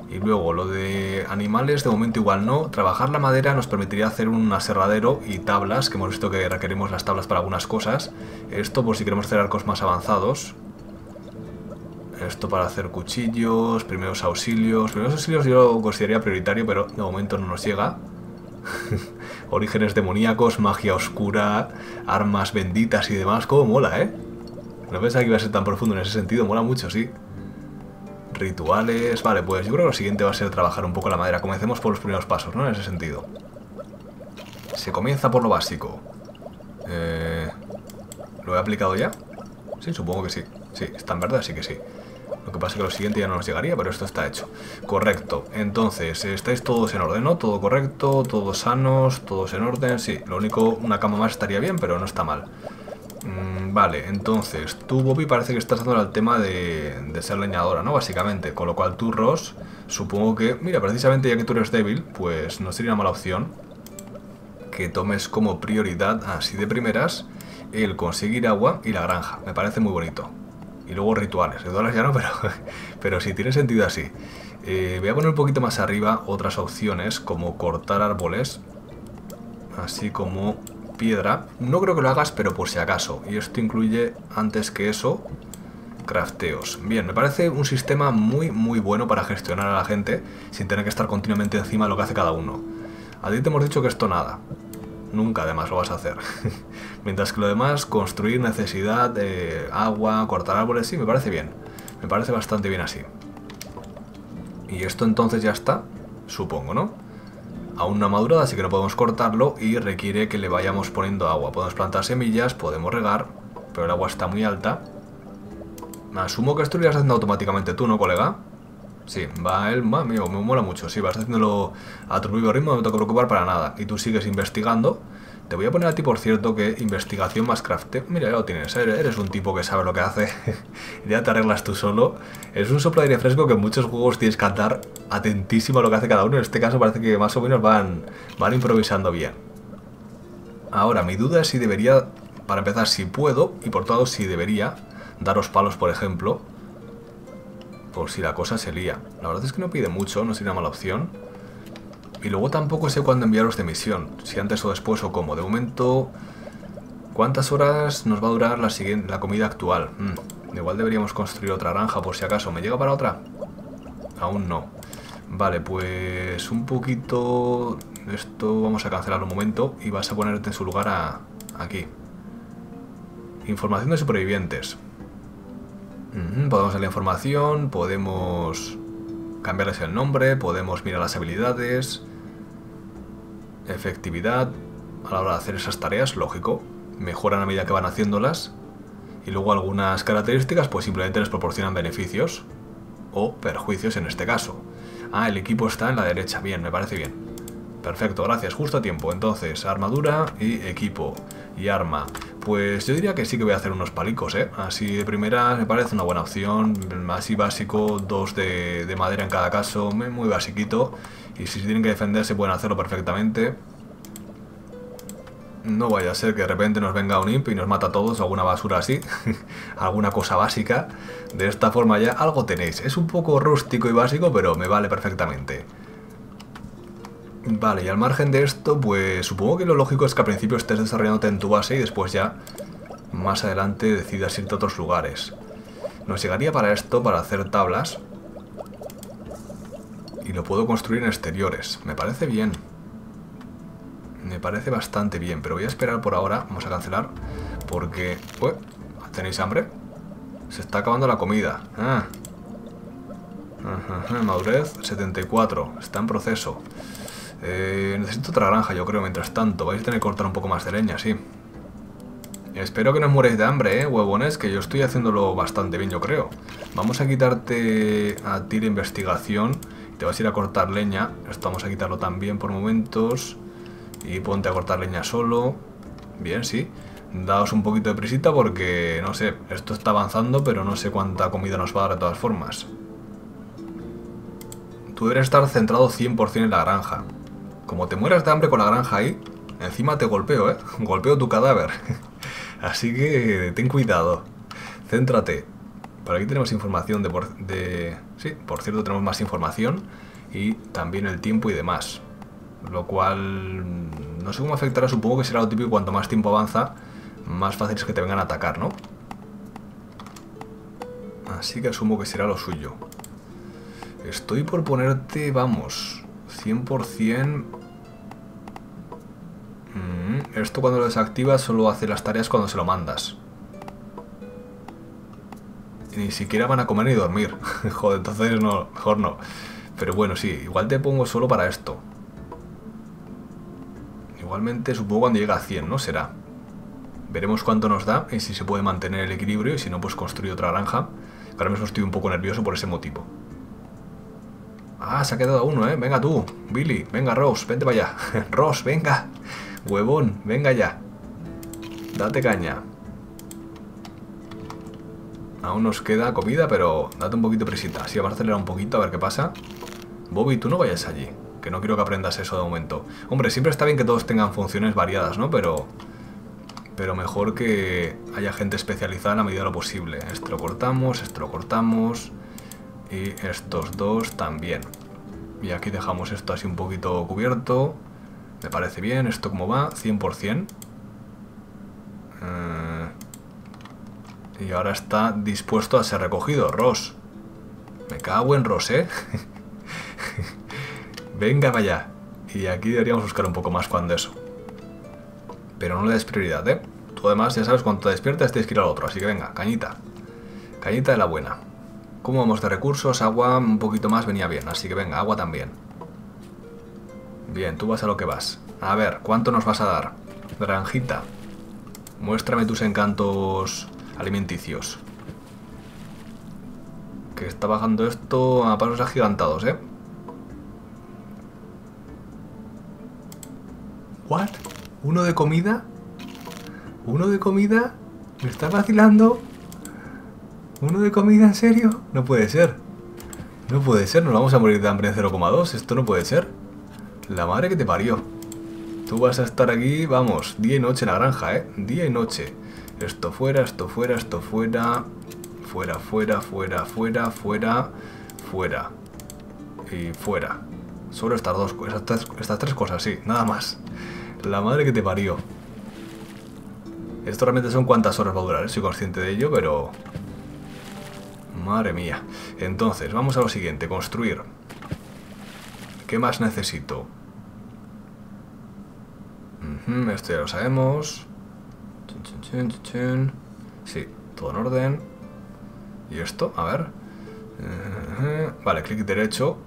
Y luego lo de animales de momento igual no. Trabajar la madera nos permitiría hacer un aserradero y tablas, que hemos visto que requerimos las tablas para algunas cosas. Esto por si queremos hacer arcos más avanzados. Esto para hacer cuchillos, primeros auxilios. Primeros auxilios yo lo consideraría prioritario, pero de momento no nos llega. Orígenes demoníacos, magia oscura, armas benditas y demás. Como mola, ¿eh? No pensaba que iba a ser tan profundo en ese sentido. Mola mucho, sí. Rituales. Vale, pues yo creo que lo siguiente va a ser trabajar un poco la madera. Comencemos por los primeros pasos, ¿no? En ese sentido. Se comienza por lo básico. Eh, ¿Lo he aplicado ya? Sí, supongo que sí. Sí, está en verdad, sí que sí. Lo que pasa es que lo siguiente ya no nos llegaría, pero esto está hecho. Correcto. Entonces, ¿estáis todos en orden, no? Todo correcto, todos sanos, todos en orden. Sí, lo único, una cama más estaría bien, pero no está mal. Mm, vale, entonces, tú, Bobby, parece que estás dando al tema de, de ser leñadora, ¿no? Básicamente. Con lo cual tú, Ross, supongo que... Mira, precisamente ya que tú eres débil, pues no sería una mala opción que tomes como prioridad, así de primeras, el conseguir agua y la granja. Me parece muy bonito. Y luego rituales. Rituales ya no, pero, pero sí, tiene sentido así. Eh, voy a poner un poquito más arriba otras opciones, como cortar árboles, así como piedra. No creo que lo hagas, pero por si acaso. Y esto incluye, antes que eso, crafteos. Bien, me parece un sistema muy, muy bueno para gestionar a la gente sin tener que estar continuamente encima de lo que hace cada uno. A ti te hemos dicho que esto nada. Nunca además lo vas a hacer. Mientras que lo demás, construir, necesidad, eh, agua, cortar árboles, sí, me parece bien. Me parece bastante bien así. Y esto entonces ya está, supongo, ¿no? Aún no ha madurado, así que no podemos cortarlo y requiere que le vayamos poniendo agua. Podemos plantar semillas, podemos regar, pero el agua está muy alta. Asumo que esto lo irás haciendo automáticamente tú, ¿no, colega? Sí, va él, va, mío, me mola mucho. Sí, vas haciéndolo a tu propio ritmo, no me tengo que preocupar para nada. Y tú sigues investigando. Te voy a poner a ti, por cierto, que investigación más crafteo. Mira, ya lo tienes, eres un tipo que sabe lo que hace. Ya te arreglas tú solo. Es un soplo de aire fresco que en muchos juegos tienes que andar atentísimo a lo que hace cada uno. En este caso parece que más o menos van, van improvisando bien. Ahora, mi duda es si debería, para empezar, si puedo, y por todo si debería, daros palos, por ejemplo, por si la cosa se lía. La verdad es que no pide mucho, no sería una mala opción. Y luego tampoco sé cuándo enviaros de misión, si antes o después o cómo. De momento, ¿cuántas horas nos va a durar la, siguiente, la comida actual? Mm, igual deberíamos construir otra granja por si acaso. ¿Me llega para otra? Aún no. Vale, pues un poquito... Esto vamos a cancelar un momento y vas a ponerte en su lugar a... aquí. Información de supervivientes. Mm-hmm, podemos ver la información, podemos cambiarles el nombre, podemos mirar las habilidades, efectividad a la hora de hacer esas tareas, lógico, mejoran a medida que van haciéndolas, y luego algunas características pues simplemente les proporcionan beneficios o perjuicios en este caso. Ah, el equipo está en la derecha, bien, me parece bien. Perfecto, gracias, justo a tiempo. Entonces, armadura y equipo y arma. Pues yo diría que sí que voy a hacer unos palicos, ¿eh? Así de primera me parece una buena opción. Así básico, dos de, de madera en cada caso, muy basiquito. Y si tienen que defenderse pueden hacerlo perfectamente. No vaya a ser que de repente nos venga un imp y nos mata a todos, alguna basura así, alguna cosa básica. De esta forma ya algo tenéis. Es un poco rústico y básico, pero me vale perfectamente. Vale, y al margen de esto, pues supongo que lo lógico es que al principio estés desarrollándote en tu base y después ya, más adelante, decidas irte a otros lugares. Nos llegaría para esto, para hacer tablas. y lo puedo construir en exteriores. Me parece bien. Me parece bastante bien, pero voy a esperar por ahora. Vamos a cancelar porque... Uy, ¿tenéis hambre? Se está acabando la comida. Ah. Ajá, ajá. Madurez setenta y cuatro. Está en proceso. Eh, necesito otra granja, yo creo, mientras tanto. Vais a tener que cortar un poco más de leña, sí. Espero que no os muráis de hambre, eh, huevones, que yo estoy haciéndolo bastante bien, yo creo. Vamos a quitarte a ti la investigación. Te vas a ir a cortar leña. Esto vamos a quitarlo también por momentos. Y ponte a cortar leña solo. Bien, sí. Daos un poquito de prisita porque, no sé, esto está avanzando, pero no sé cuánta comida nos va a dar de todas formas. Tú debes estar centrado cien por cien en la granja. Como te mueras de hambre con la granja ahí, encima te golpeo, ¿eh? Golpeo tu cadáver. Así que ten cuidado. Céntrate. Por aquí tenemos información de... Por, de... Sí, por cierto, tenemos más información. Y también el tiempo y demás. Lo cual... No sé cómo afectará, supongo que será lo típico. Cuanto más tiempo avanza, más fácil es que te vengan a atacar, ¿no? Así que asumo que será lo suyo. Estoy por ponerte, vamos, cien por cien. Mm, esto cuando lo desactivas solo hace las tareas cuando se lo mandas. Y ni siquiera van a comer ni dormir. Joder, entonces no, mejor no. Pero bueno, sí, igual te pongo solo para esto. Igualmente supongo cuando llega a cien, ¿no? Será. Veremos cuánto nos da y si se puede mantener el equilibrio y si no, pues construir otra granja. Ahora mismo estoy un poco nervioso por ese motivo. Ah, se ha quedado uno, ¿eh? Venga tú, Billy. Venga, Ross, vente para allá. Ross, venga. Huevón, venga ya. Date caña. Aún nos queda comida, pero date un poquito prisita. Sí, vamos a acelerar un poquito a ver qué pasa. Bobby, tú no vayas allí. Que no quiero que aprendas eso de momento. Hombre, siempre está bien que todos tengan funciones variadas, ¿no? Pero pero mejor que haya gente especializada en la medida de lo posible. Esto lo cortamos, esto lo cortamos. Y estos dos también. Y aquí dejamos esto así un poquito cubierto. Me parece bien. ¿Esto cómo va? cien por cien. Eh, y ahora está dispuesto a ser recogido. Ross. Me cago en Ross, ¿eh? Venga, vaya. Y aquí deberíamos buscar un poco más cuando eso. Pero no le des prioridad, ¿eh? Tú además ya sabes, cuando te despiertas tienes que ir al otro. Así que venga, cañita. Cañita de la buena. ¿Cómo vamos de recursos? Agua un poquito más venía bien. Así que venga, agua también. Bien, tú vas a lo que vas. A ver, ¿cuánto nos vas a dar? Granjita. Muéstrame tus encantos alimenticios. Que está bajando esto a pasos agigantados, ¿eh? ¿What? ¿Uno de comida? ¿Uno de comida? ¿Me estás vacilando? ¿Uno de comida? ¿En serio? No puede ser. No puede ser. Nos vamos a morir de hambre en cero coma dos. Esto no puede ser. La madre que te parió. Tú vas a estar aquí, vamos, día y noche en la granja, ¿eh? Día y noche. Esto fuera, esto fuera, esto fuera. Fuera, fuera, fuera, fuera, fuera, fuera. Y fuera. Solo estas dos, estas, estas tres cosas, sí. Nada más. La madre que te parió. Esto realmente son cuántas horas va a durar, ¿eh? Soy consciente de ello, pero... Madre mía. Entonces, vamos a lo siguiente. Construir. ¿Qué más necesito? Uh-huh, esto ya lo sabemos. Sí, todo en orden. ¿Y esto? A ver. Uh-huh. Vale, clic derecho.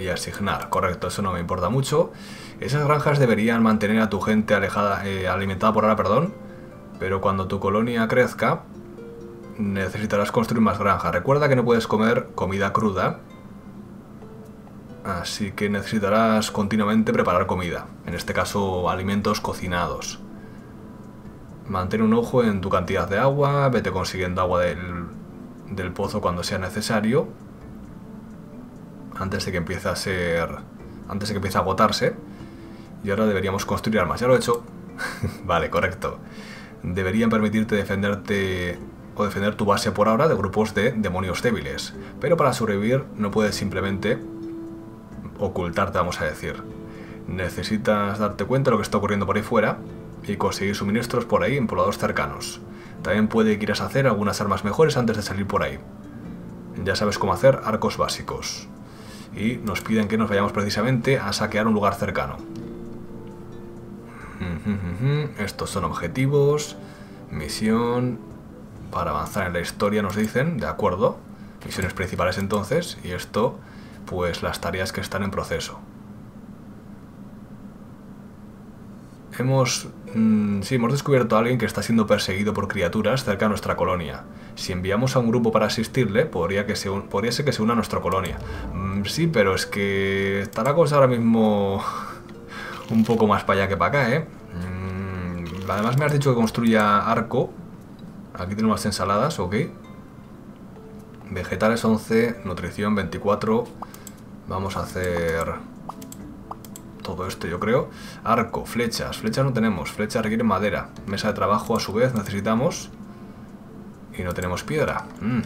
Y asignar. Correcto, eso no me importa mucho. Esas granjas deberían mantener a tu gente alejada, eh, alimentada por ahora, perdón. Pero cuando tu colonia crezca... Necesitarás construir más granjas. Recuerda que no puedes comer comida cruda. Así que necesitarás continuamente preparar comida. En este caso, alimentos cocinados. Mantén un ojo en tu cantidad de agua. Vete consiguiendo agua del, del pozo cuando sea necesario. Antes de que empiece a ser... Antes de que empiece a agotarse. Y ahora deberíamos construir armas. Ya lo he hecho. Vale, correcto. Deberían permitirte defenderte... O defender tu base por ahora de grupos de demonios débiles. Pero para sobrevivir no puedes simplemente ocultarte, vamos a decir. Necesitas darte cuenta de lo que está ocurriendo por ahí fuera y conseguir suministros por ahí en poblados cercanos. También puede que quieras hacer algunas armas mejores antes de salir por ahí. Ya sabes cómo hacer arcos básicos. y nos piden que nos vayamos precisamente a saquear un lugar cercano. Estos son objetivos, misión, para avanzar en la historia nos dicen, de acuerdo, misiones principales entonces, y esto, pues las tareas que están en proceso. Hemos, mmm, sí, hemos descubierto a alguien que está siendo perseguido por criaturas cerca de nuestra colonia. Si enviamos a un grupo para asistirle, podría, que se un, podría ser que se una a nuestra colonia. Mm, sí, pero es que está la cosa ahora mismo un poco más para allá que para acá, ¿eh? Mm, además me has dicho que construya arco. Aquí tenemos las ensaladas, ok. Vegetales once, nutrición veinticuatro. Vamos a hacer... todo esto, yo creo. Arco, flechas. Flechas no tenemos. Flechas requieren madera. Mesa de trabajo, a su vez, necesitamos. Y no tenemos piedra. Mm.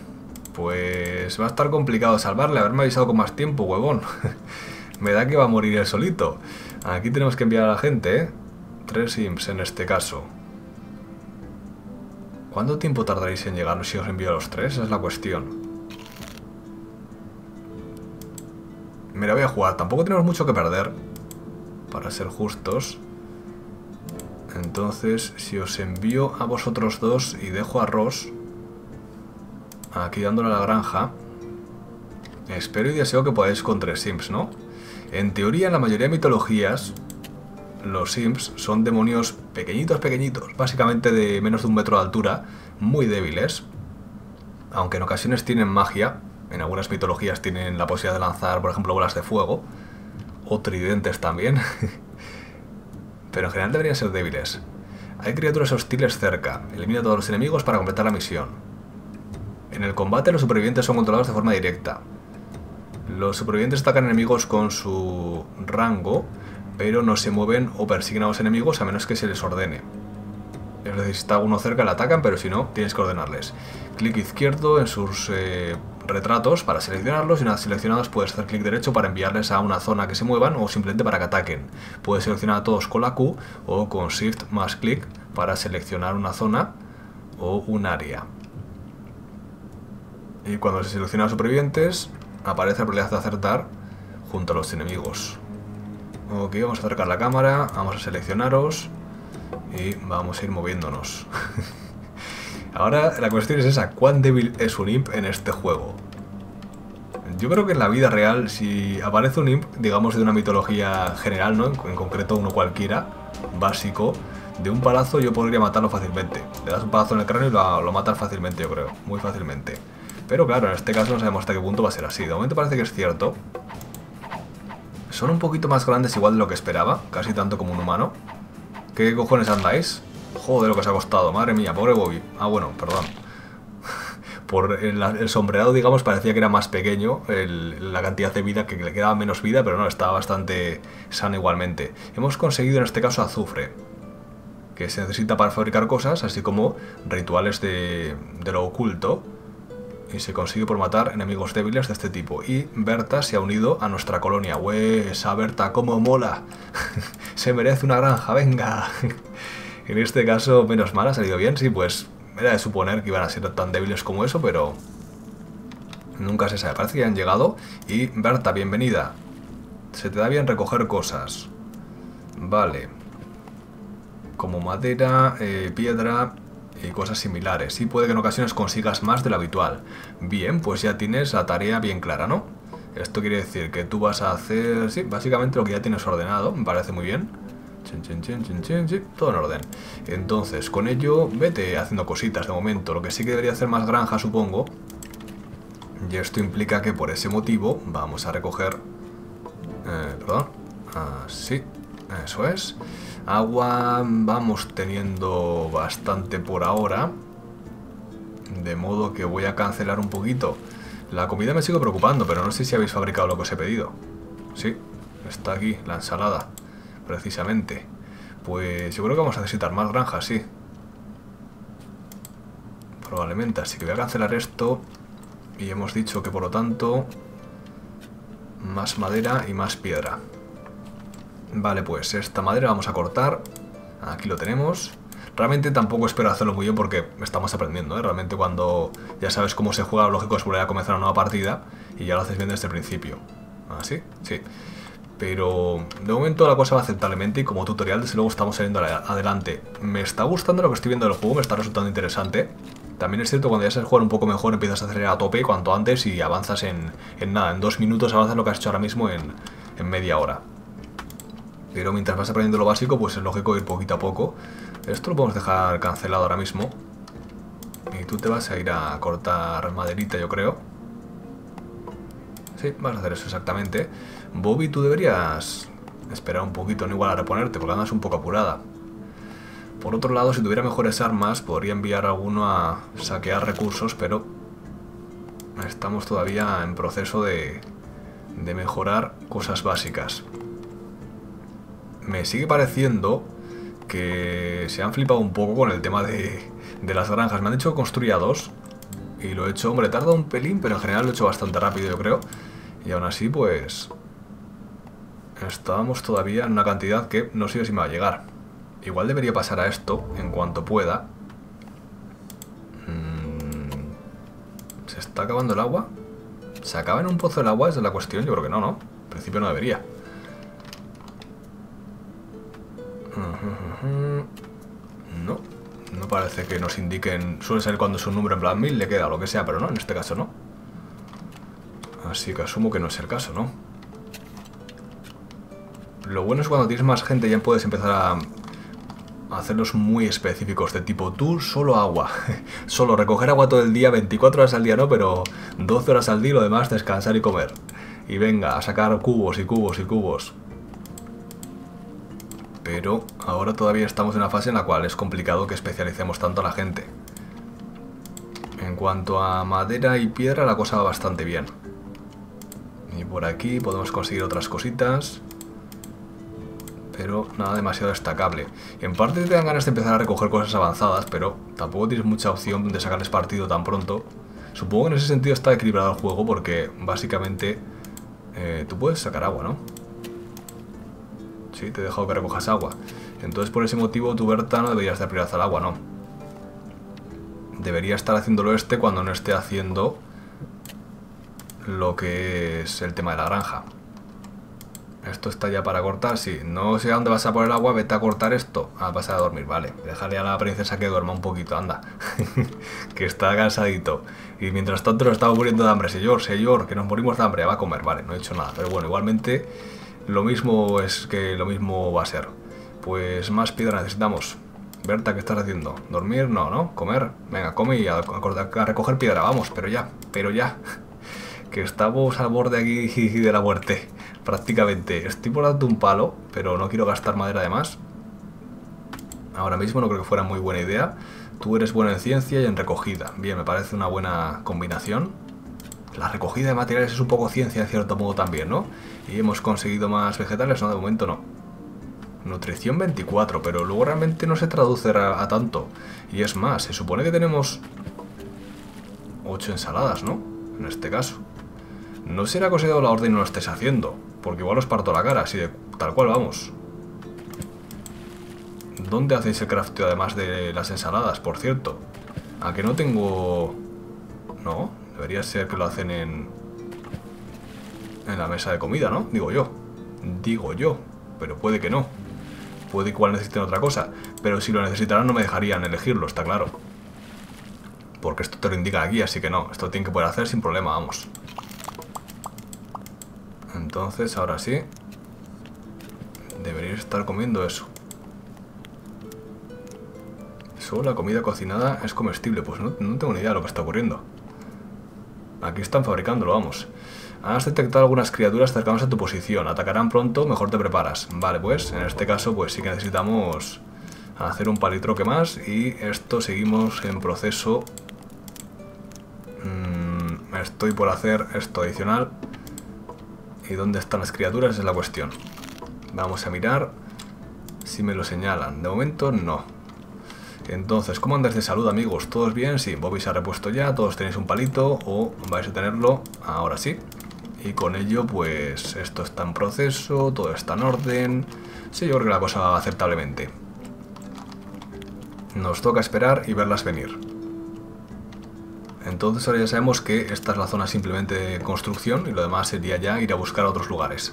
Pues va a estar complicado salvarle. Haberme avisado con más tiempo, huevón. Me da que va a morir él solito. Aquí tenemos que enviar a la gente, ¿eh? Tres imps en este caso. ¿Cuánto tiempo tardaréis en llegar si os envío a los tres? Esa es la cuestión. Mira, voy a jugar. Tampoco tenemos mucho que perder, para ser justos. Entonces, si os envío a vosotros dos y dejo a Ross aquí dándole a la granja, espero y deseo que podáis con tres sims, ¿no? En teoría, en la mayoría de mitologías, los sims son demonios pequeñitos, pequeñitos, básicamente de menos de un metro de altura, muy débiles, aunque en ocasiones tienen magia, en algunas mitologías tienen la posibilidad de lanzar, por ejemplo, bolas de fuego, o tridentes también. Pero en general deberían ser débiles. Hay criaturas hostiles cerca. Elimina a todos los enemigos para completar la misión. En el combate los supervivientes son controlados de forma directa. Los supervivientes atacan enemigos con su rango, pero no se mueven o persiguen a los enemigos a menos que se les ordene. Es decir, si está uno cerca le atacan, pero si no, tienes que ordenarles. Clic izquierdo en sus... Eh... retratos para seleccionarlos, y una vez seleccionados puedes hacer clic derecho para enviarles a una zona que se muevan o simplemente para que ataquen. Puedes seleccionar a todos con la Q o con Shift más clic para seleccionar una zona o un área. Y cuando se seleccionan los supervivientes aparece la probabilidad de acertar junto a los enemigos. Ok, vamos a acercar la cámara, vamos a seleccionaros y vamos a ir moviéndonos. Ahora la cuestión es esa, ¿cuán débil es un imp en este juego? Yo creo que en la vida real, si aparece un imp, digamos de una mitología general, ¿no? En, en concreto uno cualquiera, básico, de un palazo yo podría matarlo fácilmente. Le das un palazo en el cráneo y lo, lo matas fácilmente, yo creo, muy fácilmente. Pero claro, en este caso no sabemos hasta qué punto va a ser así. De momento parece que es cierto. Son un poquito más grandes igual de lo que esperaba, casi tanto como un humano. ¿Qué cojones andáis? Joder, lo que os ha costado, madre mía, pobre Bobby. Ah, bueno, perdón. Por el, el sombreado, digamos, parecía que era más pequeño el, la cantidad de vida, que le quedaba menos vida, pero no, estaba bastante sano igualmente. Hemos conseguido en este caso azufre, que se necesita para fabricar cosas, así como rituales de, de lo oculto, y se consigue por matar enemigos débiles de este tipo. Y Berta se ha unido a nuestra colonia. Güey, esa Berta, cómo mola. Se merece una granja, venga. En este caso, menos mal, ha salido bien. Sí, pues era de suponer que iban a ser tan débiles como eso, pero nunca se sabe. Parece que ya han llegado. Y Berta, bienvenida. Se te da bien recoger cosas. Vale. Como madera, eh, piedra y cosas similares. Y puede que en ocasiones consigas más de lo habitual. Bien, pues ya tienes la tarea bien clara, ¿no? Esto quiere decir que tú vas a hacer... sí, básicamente lo que ya tienes ordenado. Me parece muy bien. Chin, chin, chin, chin, chin, chin. Todo en orden. Entonces, con ello, vete haciendo cositas de momento. Lo que sí que debería hacer más granja, supongo. Y esto implica que por ese motivo vamos a recoger... Eh, perdón. Así. Ah, eso es. Agua vamos teniendo bastante por ahora. De modo que voy a cancelar un poquito. La comida me sigue preocupando, pero no sé si habéis fabricado lo que os he pedido. Sí, está aquí, la ensalada. Precisamente. Pues yo creo que vamos a necesitar más granjas, sí. Probablemente, así que voy a cancelar esto. Y hemos dicho que por lo tanto... más madera y más piedra. Vale, pues esta madera la vamos a cortar. Aquí lo tenemos. Realmente tampoco espero hacerlo muy bien porque estamos aprendiendo, ¿eh? Realmente cuando ya sabes cómo se juega, lo lógico es volver a comenzar una nueva partida. Y ya lo haces bien desde el principio. Así, sí. Pero de momento la cosa va aceptablemente y como tutorial desde luego estamos saliendo adelante. Me está gustando lo que estoy viendo del juego, me está resultando interesante. También es cierto, cuando ya sabes jugar un poco mejor empiezas a acelerar a tope cuanto antes y avanzas en, en nada. En dos minutos avanzas lo que has hecho ahora mismo en, en media hora. Pero mientras vas aprendiendo lo básico, pues es lógico ir poquito a poco. Esto lo podemos dejar cancelado ahora mismo. Y tú te vas a ir a cortar maderita, yo creo. Sí, vas a hacer eso exactamente. Bobby, tú deberías esperar un poquito, no igual a reponerte, porque andas un poco apurada. Por otro lado, si tuviera mejores armas, podría enviar a alguno a saquear recursos, pero estamos todavía en proceso de, de mejorar cosas básicas. Me sigue pareciendo que se han flipado un poco con el tema de, de las granjas. Me han dicho que construya dos y lo he hecho, hombre, tarda un pelín, pero en general lo he hecho bastante rápido, yo creo. Y aún así, pues, estábamos todavía en una cantidad que no sé si me va a llegar. Igual debería pasar a esto en cuanto pueda. Mm, ¿se está acabando el agua? ¿Se acaba en un pozo el agua? Esa es la cuestión, yo creo que no, ¿no? En principio no debería. No, no parece que nos indiquen. Suele ser cuando es un número en plan mil, le queda lo que sea, pero no, en este caso no. Así que asumo que no es el caso, ¿no? Lo bueno es cuando tienes más gente ya puedes empezar a hacerlos muy específicos, de tipo tú solo agua. Solo recoger agua todo el día, veinticuatro horas al día no, pero doce horas al día y lo demás descansar y comer. Y venga, a sacar cubos y cubos y cubos. Pero ahora todavía estamos en una fase en la cual es complicado que especialicemos tanto a la gente. En cuanto a madera y piedra, la cosa va bastante bien. Y por aquí podemos conseguir otras cositas, pero nada demasiado destacable. En parte te dan ganas de empezar a recoger cosas avanzadas, pero tampoco tienes mucha opción de sacarles partido tan pronto. Supongo que en ese sentido está equilibrado el juego, porque básicamente eh, tú puedes sacar agua, ¿no? Sí, te he dejado que recojas agua. Entonces por ese motivo tu Berta no deberías dar prioridad al agua, no. Debería estar haciéndolo este cuando no esté haciendo lo que es el tema de la granja. Esto está ya para cortar, sí. No sé a dónde vas a poner el agua, vete a cortar esto. Ah, pasar a dormir, vale. Dejarle a la princesa que duerma un poquito, anda. Que está cansadito. Y mientras tanto nos estamos muriendo de hambre, señor, señor, que nos morimos de hambre, va a comer, vale, no he hecho nada. Pero bueno, igualmente lo mismo es que lo mismo va a ser. Pues más piedra necesitamos. Berta, ¿qué estás haciendo? ¿Dormir? No, ¿no? ¿Comer? Venga, come y a, a recoger piedra, vamos, pero ya, pero ya. Que estamos al borde aquí de la muerte, prácticamente. Estoy volando un palo, pero no quiero gastar madera además. Ahora mismo no creo que fuera muy buena idea. Tú eres bueno en ciencia y en recogida. Bien, me parece una buena combinación. La recogida de materiales es un poco ciencia, de cierto modo también, ¿no? Y hemos conseguido más vegetales, no, de momento no. Nutrición veinticuatro, pero luego realmente no se traduce a, a tanto. Y es más, se supone que tenemos ocho ensaladas, ¿no? En este caso. No será considerado la orden y no lo estés haciendo, porque igual os parto la cara, así de tal cual, vamos. ¿Dónde hacéis el crafteo además de las ensaladas, por cierto? ¿A que no tengo...? No, debería ser que lo hacen en... en la mesa de comida, ¿no? Digo yo. Digo yo. Pero puede que no. Puede que igual necesiten otra cosa. Pero si lo necesitarán no me dejarían elegirlo, está claro. Porque esto te lo indica aquí, así que no. Esto tiene que poder hacer sin problema, vamos. Entonces, ahora sí. Debería estar comiendo eso. Solo la comida cocinada es comestible. Pues no, no tengo ni idea de lo que está ocurriendo. Aquí están fabricándolo, vamos. Has detectado algunas criaturas cercanas a tu posición. Atacarán pronto, mejor te preparas. Vale, pues en este caso pues sí que necesitamos hacer un palitroque más. Y esto seguimos en proceso. mm, Estoy por hacer esto adicional. ¿Y dónde están las criaturas? Esa es la cuestión. Vamos a mirar si me lo señalan. De momento no. Entonces, ¿cómo andáis de salud, amigos? ¿Todos bien? Sí, Bobby se ha repuesto ya, todos tenéis un palito o vais a tenerlo ahora sí. Y con ello, pues, esto está en proceso, todo está en orden. Sí, yo creo que la cosa va aceptablemente. Nos toca esperar y verlas venir. Entonces ahora ya sabemos que esta es la zona simplemente de construcción y lo demás sería ya ir a buscar a otros lugares.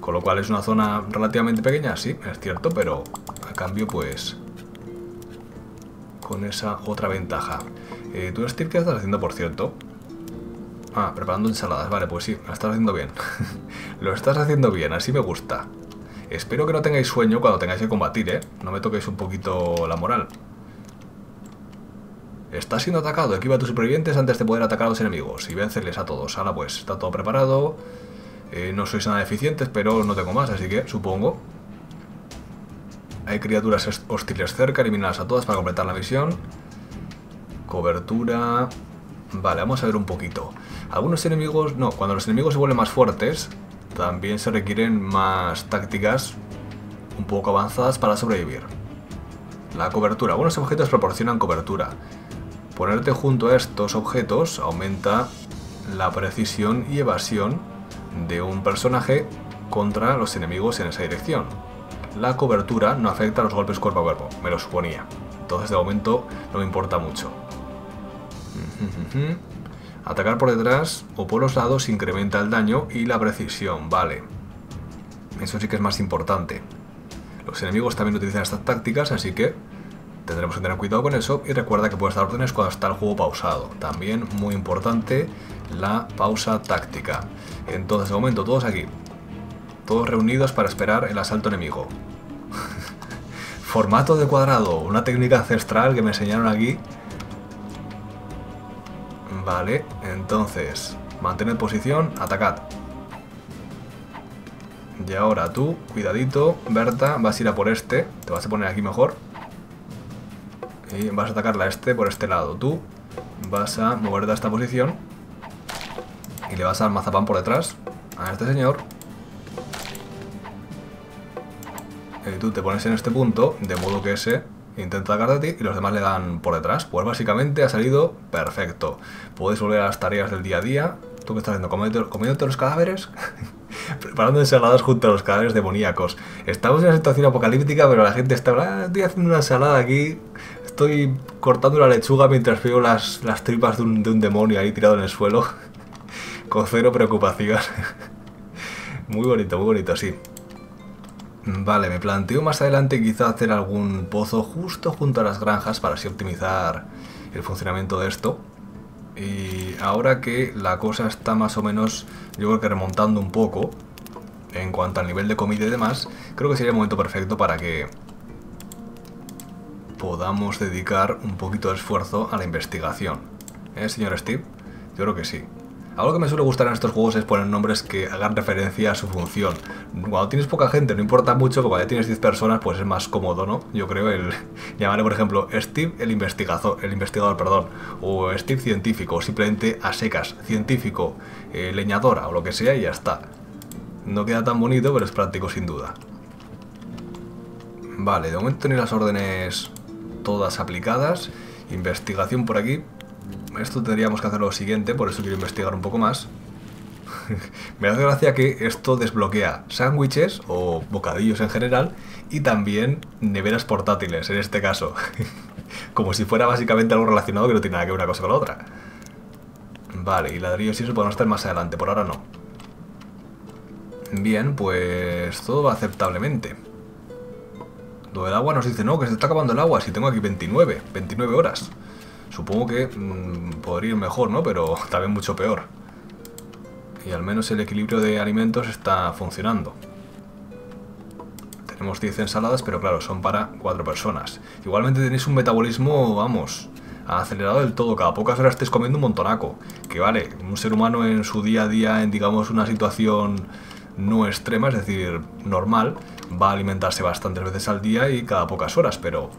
Con lo cual es una zona relativamente pequeña, sí, es cierto, pero a cambio pues con esa otra ventaja. Eh, ¿Tú, Steve, qué estás haciendo, por cierto? Ah, preparando ensaladas, vale, pues sí, lo estás haciendo bien. Lo estás haciendo bien, así me gusta. Espero que no tengáis sueño cuando tengáis que combatir, ¿eh? No me toquéis un poquito la moral. Está siendo atacado, equipa a tus supervivientes antes de poder atacar a los enemigos y vencerles a todos. Ahora pues, está todo preparado. Eh, no sois nada eficientes, pero no tengo más, así que supongo. Hay criaturas hostiles cerca, eliminarlas a todas para completar la misión. Cobertura... Vale, vamos a ver un poquito. Algunos enemigos... No, cuando los enemigos se vuelven más fuertes, también se requieren más tácticas un poco avanzadas para sobrevivir. La cobertura. Algunos objetos proporcionan cobertura. Ponerte junto a estos objetos aumenta la precisión y evasión de un personaje contra los enemigos en esa dirección. La cobertura no afecta a los golpes cuerpo a cuerpo, me lo suponía. Entonces de momento no me importa mucho. Atacar por detrás o por los lados incrementa el daño y la precisión, vale. Eso sí que es más importante. Los enemigos también utilizan estas tácticas, así que tendremos que tener cuidado con eso. Y recuerda que puedes dar órdenes cuando está el juego pausado. También muy importante la pausa táctica. Entonces de momento todos aquí, todos reunidos para esperar el asalto enemigo. Formato de cuadrado, una técnica ancestral que me enseñaron aquí. Vale, entonces, mantened posición, atacad. Y ahora tú, cuidadito, Berta, vas a ir a por este. Te vas a poner aquí mejor. Y vas a atacarla a este por este lado. Tú vas a moverte a esta posición. Y le vas a dar mazapán por detrás a este señor. Y tú te pones en este punto, de modo que ese... intenta atacar de ti y los demás le dan por detrás. Pues básicamente ha salido perfecto. Podéis volver a las tareas del día a día. ¿Tú qué estás haciendo? ¿Comiéndote, comiéndote los cadáveres? Preparando ensaladas junto a los cadáveres demoníacos. Estamos en una situación apocalíptica, pero la gente está... Ah, estoy haciendo una ensalada aquí. Estoy cortando una lechuga mientras veo las, las tripas de un, de un demonio ahí tirado en el suelo. Con cero preocupación. Muy bonito, muy bonito, sí. Vale, me planteo más adelante quizá hacer algún pozo justo junto a las granjas para así optimizar el funcionamiento de esto. Y ahora que la cosa está más o menos, yo creo que remontando un poco, en cuanto al nivel de comida y demás, creo que sería el momento perfecto para que podamos dedicar un poquito de esfuerzo a la investigación. ¿Eh, señor Steve? Yo creo que sí. Algo que me suele gustar en estos juegos es poner nombres que hagan referencia a su función. Cuando tienes poca gente no importa mucho, pero cuando ya tienes diez personas pues es más cómodo, ¿no? Yo creo el... llamaré por ejemplo Steve el investigador, el investigador, perdón, o Steve científico, o simplemente a secas, científico, eh, leñadora o lo que sea y ya está. No queda tan bonito, pero es práctico sin duda. Vale, de momento tenéis las órdenes todas aplicadas. Investigación por aquí. Esto tendríamos que hacer lo siguiente, por eso quiero investigar un poco más. Me hace gracia que esto desbloquea sándwiches o bocadillos en general y también neveras portátiles, en este caso. Como si fuera básicamente algo relacionado que no tiene nada que ver una cosa con la otra. Vale, y ladrillos y eso podemos estar más adelante, por ahora no. Bien, pues todo va aceptablemente. Lo del agua nos dice, no, que se está acabando el agua, si tengo aquí veintinueve, veintinueve horas. Supongo que mmm, podría ir mejor, ¿no? Pero también mucho peor. Y al menos el equilibrio de alimentos está funcionando. Tenemos diez ensaladas, pero claro, son para cuatro personas. Igualmente tenéis un metabolismo, vamos, acelerado del todo. Cada pocas horas estáis comiendo un montonaco. Que vale, un ser humano en su día a día, en digamos una situación no extrema, es decir, normal, va a alimentarse bastantes veces al día y cada pocas horas, pero...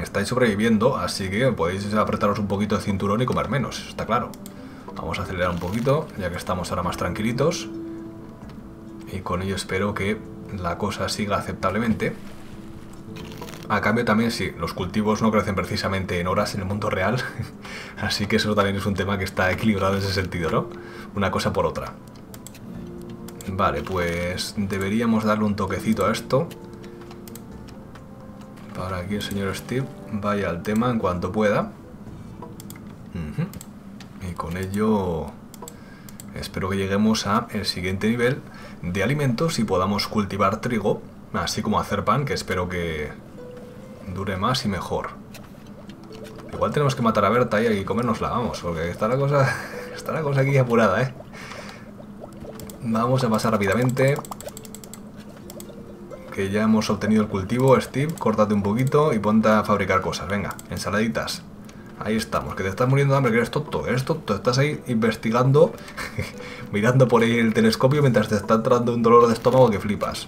estáis sobreviviendo, así que podéis apretaros un poquito el cinturón y comer menos, está claro. Vamos a acelerar un poquito, ya que estamos ahora más tranquilitos. Y con ello espero que la cosa siga aceptablemente. A cambio también, sí, los cultivos no crecen precisamente en horas en el mundo real. Así que eso también es un tema que está equilibrado en ese sentido, ¿no? Una cosa por otra. Vale, pues deberíamos darle un toquecito a esto. Para que el señor Steve vaya al tema en cuanto pueda. y con ello espero que lleguemos a el siguiente nivel de alimentos y podamos cultivar trigo, así como hacer pan, que espero que dure más y mejor. Igual tenemos que matar a Berta y comérnosla, vamos, porque está la cosa, está la cosa aquí apurada, ¿eh? Vamos a pasar rápidamente, que ya hemos obtenido el cultivo. Steve, córtate un poquito y ponte a fabricar cosas. Venga, ensaladitas. Ahí estamos, que te estás muriendo de hambre, que eres tonto, que eres tonto. Estás ahí investigando, mirando por ahí el telescopio mientras te está entrando un dolor de estómago que flipas.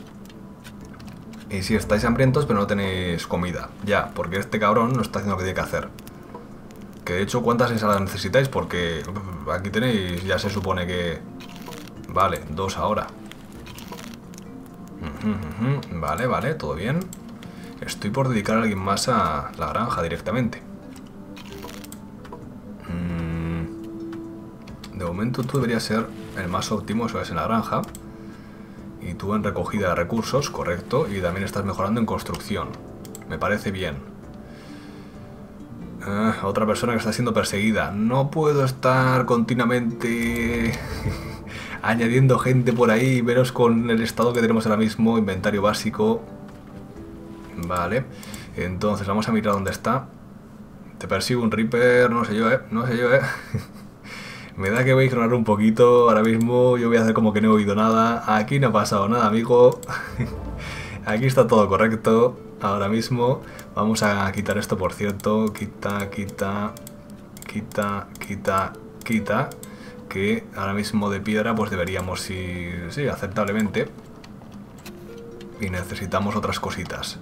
Y si sí, estáis hambrientos, pero no tenéis comida. Ya, porque este cabrón no está haciendo lo que tiene que hacer. Que de hecho, ¿cuántas ensaladas necesitáis? Porque aquí tenéis, ya se supone que... Vale, dos ahora. Vale, vale, todo bien. Estoy por dedicar a alguien más a la granja directamente. De momento tú deberías ser el más óptimo, eso es, en la granja. Y tú en recogida de recursos, correcto. Y también estás mejorando en construcción. Me parece bien. Ah, otra persona que está siendo perseguida. No puedo estar continuamente... añadiendo gente por ahí, menos con el estado que tenemos ahora mismo. Inventario básico. Vale. Entonces vamos a mirar dónde está. Te persigo un Reaper, no sé yo, eh. No sé yo, eh. Me da que voy a ignorar un poquito ahora mismo. Yo voy a hacer como que no he oído nada. Aquí no ha pasado nada, amigo. Aquí está todo correcto. Ahora mismo. Vamos a quitar esto, por cierto. Quita, quita, quita, quita, quita. Que ahora mismo de piedra pues deberíamos ir, sí, aceptablemente. Y necesitamos otras cositas.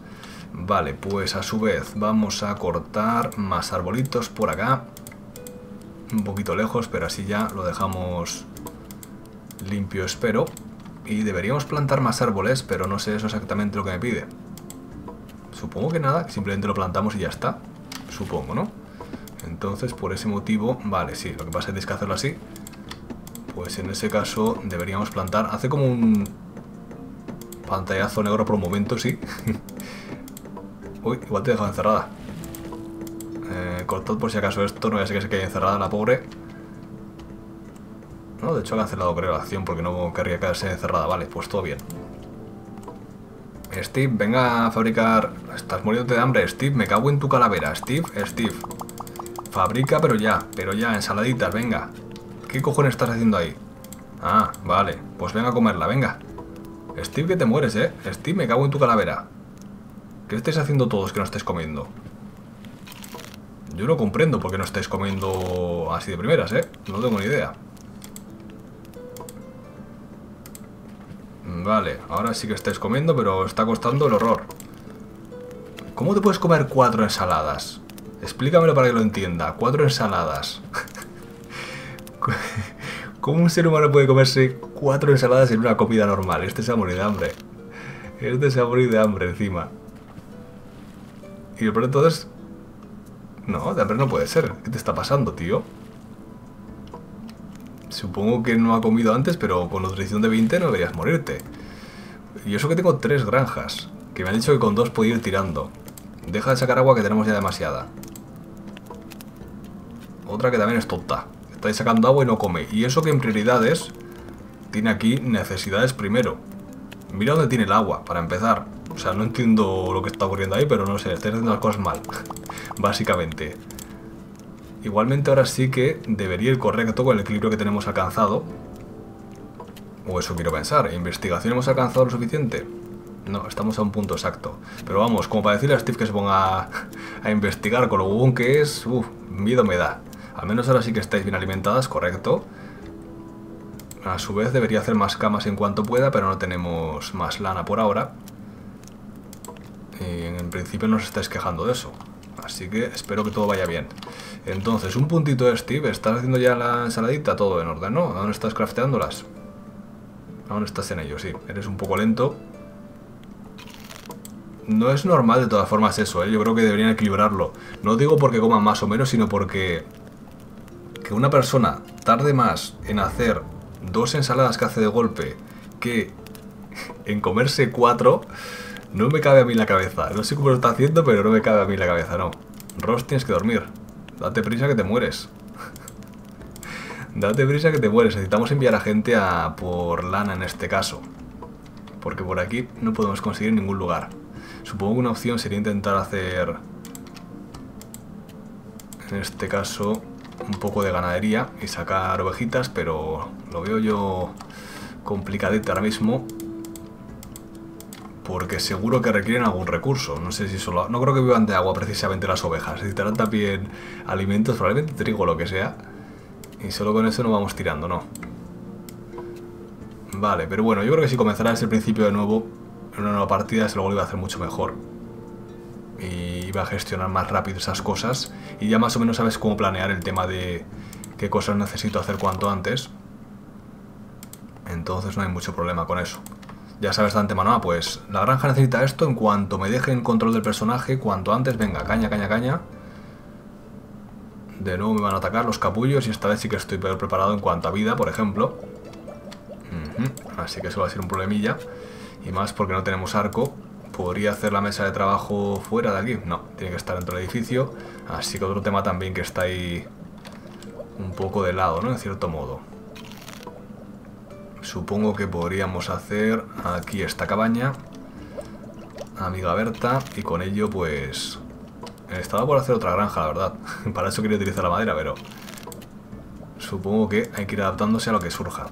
Vale, pues a su vez vamos a cortar más arbolitos por acá. Un poquito lejos, pero así ya lo dejamos limpio, espero. Y deberíamos plantar más árboles, pero no sé eso exactamente lo que me pide. Supongo que nada, simplemente lo plantamos y ya está. Supongo, ¿no? Entonces, por ese motivo, vale, sí, lo que pasa es que tienes que hacerlo así. Pues en ese caso deberíamos plantar... Hace como un pantallazo negro por un momento, sí. Uy, igual te he dejado encerrada. Eh, cortad por si acaso esto, no voy a ser que se quede encerrada la pobre. No, de hecho ha cancelado creo la acción porque no querría quedarse encerrada. Vale, pues todo bien. Steve, venga a fabricar... Estás muriéndote de hambre, Steve, me cago en tu calavera. Steve, Steve. Fabrica, pero ya, pero ya, ensaladitas, venga. ¿Qué cojones estás haciendo ahí? Ah, vale, pues venga a comerla, venga. Steve, que te mueres, eh. Steve, me cago en tu calavera. ¿Qué estáis haciendo todos que no estáis comiendo? Yo no comprendo por qué no estáis comiendo así de primeras, eh. No tengo ni idea. Vale, ahora sí que estáis comiendo, pero está costando el horror. ¿Cómo te puedes comer cuatro ensaladas? Explícamelo para que lo entienda. Cuatro ensaladas. ¿Cómo un ser humano puede comerse cuatro ensaladas en una comida normal? Este se va a morir de hambre. Este se va a morir de hambre encima. Y pero entonces... No, de hambre no puede ser. ¿Qué te está pasando, tío? Supongo que no ha comido antes, pero con nutrición de veinte no deberías morirte. Y eso que tengo tres granjas, que me han dicho que con dos puedo ir tirando. Deja de sacar agua que tenemos ya demasiada. Otra que también es tonta. Estáis sacando agua y no come. Y eso que en prioridades tiene aquí necesidades primero. Mira dónde tiene el agua, para empezar. O sea, no entiendo lo que está ocurriendo ahí, pero no sé, estáis haciendo las cosas mal. Básicamente. Igualmente ahora sí que debería ir correcto con el equilibrio que tenemos alcanzado. O eso quiero pensar. ¿Investigación hemos alcanzado lo suficiente? No, estamos a un punto exacto. Pero vamos, como para decirle a Steve que se ponga a, a investigar con lo bubón que es... Uf, miedo me da. Al menos ahora sí que estáis bien alimentadas, correcto. A su vez debería hacer más camas en cuanto pueda, pero no tenemos más lana por ahora. Y en principio no os estáis quejando de eso. Así que espero que todo vaya bien. Entonces, un puntito de Steve. ¿Estás haciendo ya la ensaladita? Todo en orden, ¿no? ¿Aún estás crafteándolas? Aún estás en ello, sí. Eres un poco lento. No es normal de todas formas eso, ¿eh? Yo creo que deberían equilibrarlo. No digo porque coman más o menos, sino porque... Que una persona tarde más en hacer dos ensaladas que hace de golpe que en comerse cuatro, no me cabe a mí en la cabeza. No sé cómo lo está haciendo, pero no me cabe a mí en la cabeza, no. Ross, tienes que dormir. Date prisa que te mueres. Date prisa que te mueres. Necesitamos enviar a gente a por lana en este caso. Porque por aquí no podemos conseguir ningún lugar. Supongo que una opción sería intentar hacer... en este caso... un poco de ganadería y sacar ovejitas, pero lo veo yo complicadito ahora mismo. Porque seguro que requieren algún recurso. No sé si solo... no creo que vivan de agua precisamente las ovejas. Necesitarán también alimentos, probablemente trigo o lo que sea. Y solo con eso no vamos tirando, ¿no? Vale, pero bueno, yo creo que si comenzara desde el principio de nuevo, en una nueva partida, desde luego lo iba a hacer mucho mejor. Y iba a gestionar más rápido esas cosas. Y ya más o menos sabes cómo planear el tema de qué cosas necesito hacer cuanto antes. Entonces no hay mucho problema con eso. Ya sabes de antemano, ah, pues la granja necesita esto, en cuanto me deje en control del personaje, cuanto antes, venga, caña, caña, caña. De nuevo me van a atacar los capullos y esta vez sí que estoy peor preparado en cuanto a vida, por ejemplo. Uh-huh. Así que eso va a ser un problemilla. Y más porque no tenemos arco. ¿Podría hacer la mesa de trabajo fuera de aquí? No, tiene que estar dentro del edificio. Así que otro tema también que está ahí un poco de lado, ¿no? En cierto modo. Supongo que podríamos hacer aquí esta cabaña, amiga Berta, y con ello pues... estaba por hacer otra granja, la verdad. Para eso quería utilizar la madera, pero... supongo que hay que ir adaptándose a lo que surja.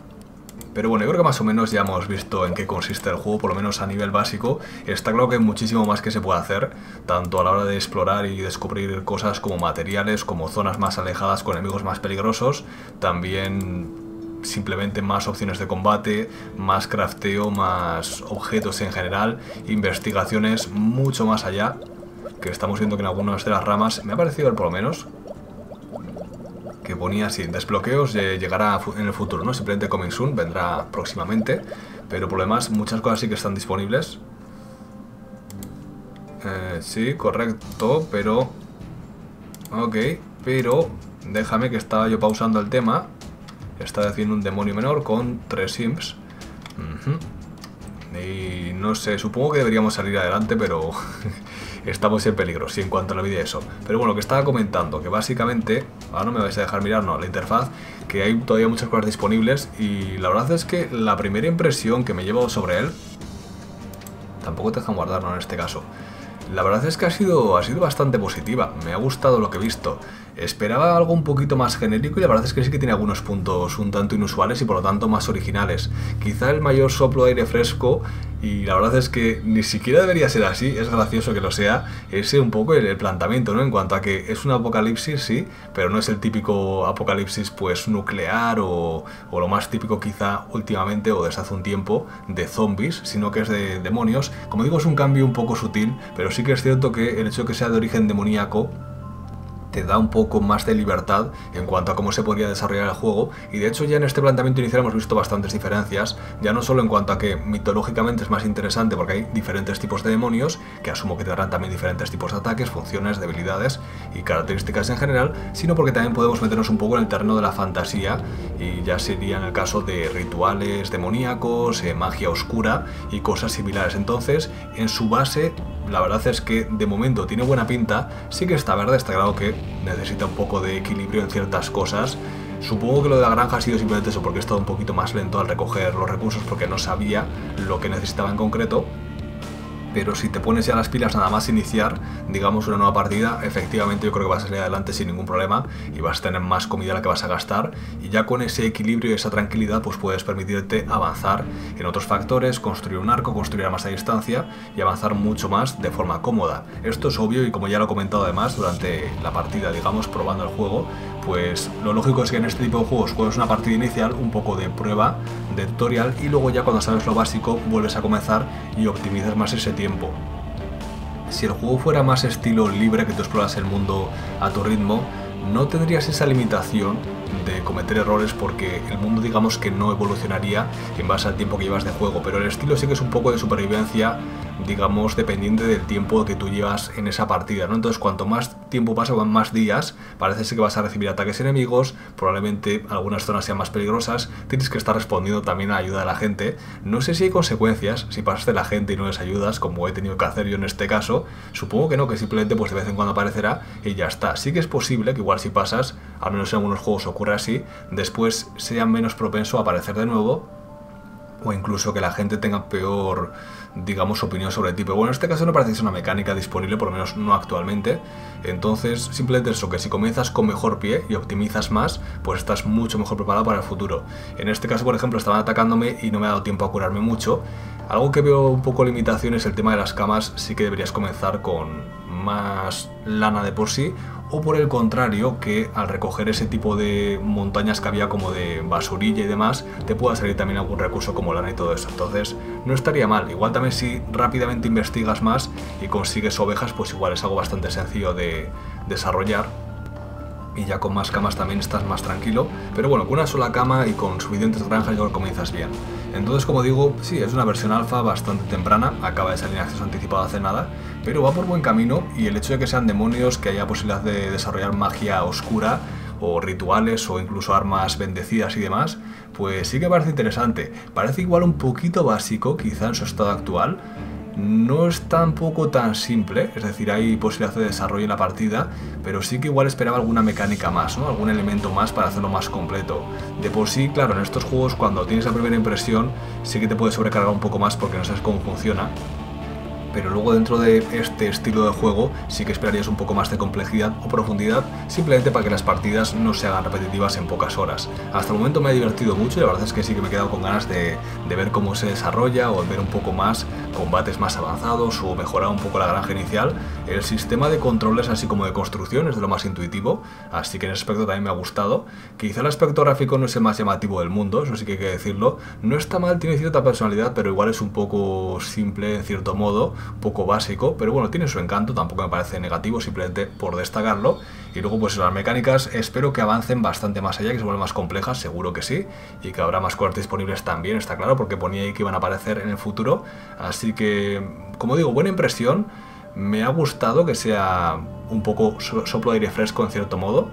Pero bueno, yo creo que más o menos ya hemos visto en qué consiste el juego, por lo menos a nivel básico. Está claro que hay muchísimo más que se puede hacer, tanto a la hora de explorar y descubrir cosas como materiales, como zonas más alejadas con enemigos más peligrosos, también... simplemente más opciones de combate, más crafteo, más objetos en general, investigaciones mucho más allá, que estamos viendo que en algunas de las ramas, me ha parecido ver por lo menos, que ponía así, desbloqueos eh, llegará en el futuro, ¿no? Simplemente coming soon, vendrá próximamente, pero por lo demás muchas cosas sí que están disponibles. Eh, sí, correcto, pero... ok, pero déjame que estaba yo pausando el tema. Está haciendo un demonio menor con tres sims. Uh-huh. Y no sé, supongo que deberíamos salir adelante, pero estamos en peligro, sí, en cuanto a la vida y eso. Pero bueno, lo que estaba comentando, que básicamente, ahora no me vais a dejar mirar, no, la interfaz, que hay todavía muchas cosas disponibles y la verdad es que la primera impresión que me llevo sobre él, tampoco te dejan guardarlo en este caso. La verdad es que ha sido, ha sido bastante positiva, me ha gustado lo que he visto. Esperaba algo un poquito más genérico y la verdad es que sí que tiene algunos puntos un tanto inusuales y por lo tanto más originales. Quizá el mayor soplo de aire fresco, y la verdad es que ni siquiera debería ser así, es gracioso que lo sea, ese un poco el, el planteamiento, ¿no? En cuanto a que es un apocalipsis, sí, pero no es el típico apocalipsis pues nuclear o, o lo más típico quizá últimamente o desde hace un tiempo de zombies, sino que es de demonios. Como digo, es un cambio un poco sutil, pero sí Sí que es cierto que el hecho de que sea de origen demoníaco te da un poco más de libertad en cuanto a cómo se podría desarrollar el juego, y de hecho ya en este planteamiento inicial hemos visto bastantes diferencias, ya no solo en cuanto a que mitológicamente es más interesante porque hay diferentes tipos de demonios, que asumo que tendrán también diferentes tipos de ataques, funciones, debilidades y características en general, sino porque también podemos meternos un poco en el terreno de la fantasía, y ya sería en el caso de rituales demoníacos, eh, magia oscura y cosas similares. Entonces, en su base, la verdad es que de momento tiene buena pinta, sí que está verde, está claro que necesita un poco de equilibrio en ciertas cosas. Supongo que lo de la granja ha sido simplemente eso, porque he estado un poquito más lento al recoger los recursos porque no sabía lo que necesitaba en concreto. Pero si te pones ya las pilas nada más iniciar, digamos, una nueva partida, efectivamente yo creo que vas a salir adelante sin ningún problema y vas a tener más comida a la que vas a gastar, y ya con ese equilibrio y esa tranquilidad pues puedes permitirte avanzar en otros factores, construir un arco, construir armas a distancia y avanzar mucho más de forma cómoda. Esto es obvio y como ya lo he comentado además durante la partida, digamos, probando el juego, pues lo lógico es que en este tipo de juegos juegues una partida inicial, un poco de prueba, de tutorial, y luego ya cuando sabes lo básico vuelves a comenzar y optimizas más ese tiempo. Si el juego fuera más estilo libre, que tú exploras el mundo a tu ritmo, no tendrías esa limitación de cometer errores porque el mundo digamos que no evolucionaría en base al tiempo que llevas de juego, pero el estilo sí que es un poco de supervivencia digamos, dependiente del tiempo que tú llevas en esa partida, ¿no? Entonces, cuanto más tiempo pasa, van más días, parece ser que vas a recibir ataques enemigos, probablemente algunas zonas sean más peligrosas, tienes que estar respondiendo también a la ayuda de la gente. No sé si hay consecuencias si pasas de la gente y no les ayudas, como he tenido que hacer yo en este caso. Supongo que no, que simplemente pues de vez en cuando aparecerá y ya está. Sí que es posible que igual si pasas, al menos en algunos juegos ocurre así, después sea menos propenso a aparecer de nuevo, o incluso que la gente tenga peor, digamos, opinión sobre ti. Pero bueno, en este caso no parece que sea una mecánica disponible, por lo menos no actualmente. Entonces, simplemente eso, que si comienzas con mejor pie y optimizas más, pues estás mucho mejor preparado para el futuro. En este caso, por ejemplo, estaban atacándome y no me ha dado tiempo a curarme mucho. Algo que veo un poco limitación es el tema de las camas. Sí que deberías comenzar con más lana de por sí, o por el contrario, que al recoger ese tipo de montañas que había como de basurilla y demás, te pueda salir también algún recurso como lana y todo eso. Entonces no estaría mal. Igual también si rápidamente investigas más y consigues ovejas, pues igual es algo bastante sencillo de desarrollar. Y ya con más camas también estás más tranquilo. Pero bueno, con una sola cama y con suficientes granjas ya comienzas bien. Entonces, como digo, sí, es una versión alfa bastante temprana, acaba de salir en acceso anticipado hace nada, pero va por buen camino, y el hecho de que sean demonios, que haya posibilidad de desarrollar magia oscura o rituales o incluso armas bendecidas y demás, pues sí que parece interesante. Parece igual un poquito básico, quizá en su estado actual. No es tampoco tan simple, es decir, hay posibilidad de desarrollo en la partida, pero sí que igual esperaba alguna mecánica más, ¿no? Algún elemento más para hacerlo más completo. De por sí, claro, en estos juegos cuando tienes la primera impresión sí que te puedes sobrecargar un poco más porque no sabes cómo funciona. Pero luego dentro de este estilo de juego sí que esperarías un poco más de complejidad o profundidad, simplemente para que las partidas no se hagan repetitivas en pocas horas. Hasta el momento me ha divertido mucho y la verdad es que sí que me he quedado con ganas de, de ver cómo se desarrolla, o ver un poco más combates más avanzados, o mejorar un poco la granja inicial. El sistema de controles así como de construcción es de lo más intuitivo, así que en ese aspecto también me ha gustado. Quizá el aspecto gráfico no es el más llamativo del mundo, eso sí que hay que decirlo. No está mal, tiene cierta personalidad, pero igual es un poco simple en cierto modo, poco básico, pero bueno, tiene su encanto, tampoco me parece negativo, simplemente por destacarlo. Y luego pues las mecánicas espero que avancen bastante más allá, que se vuelvan más complejas, seguro que sí, y que habrá más cosas disponibles también, está claro, porque ponía ahí que iban a aparecer en el futuro. Así que, como digo, buena impresión, me ha gustado que sea un poco soplo de aire fresco en cierto modo.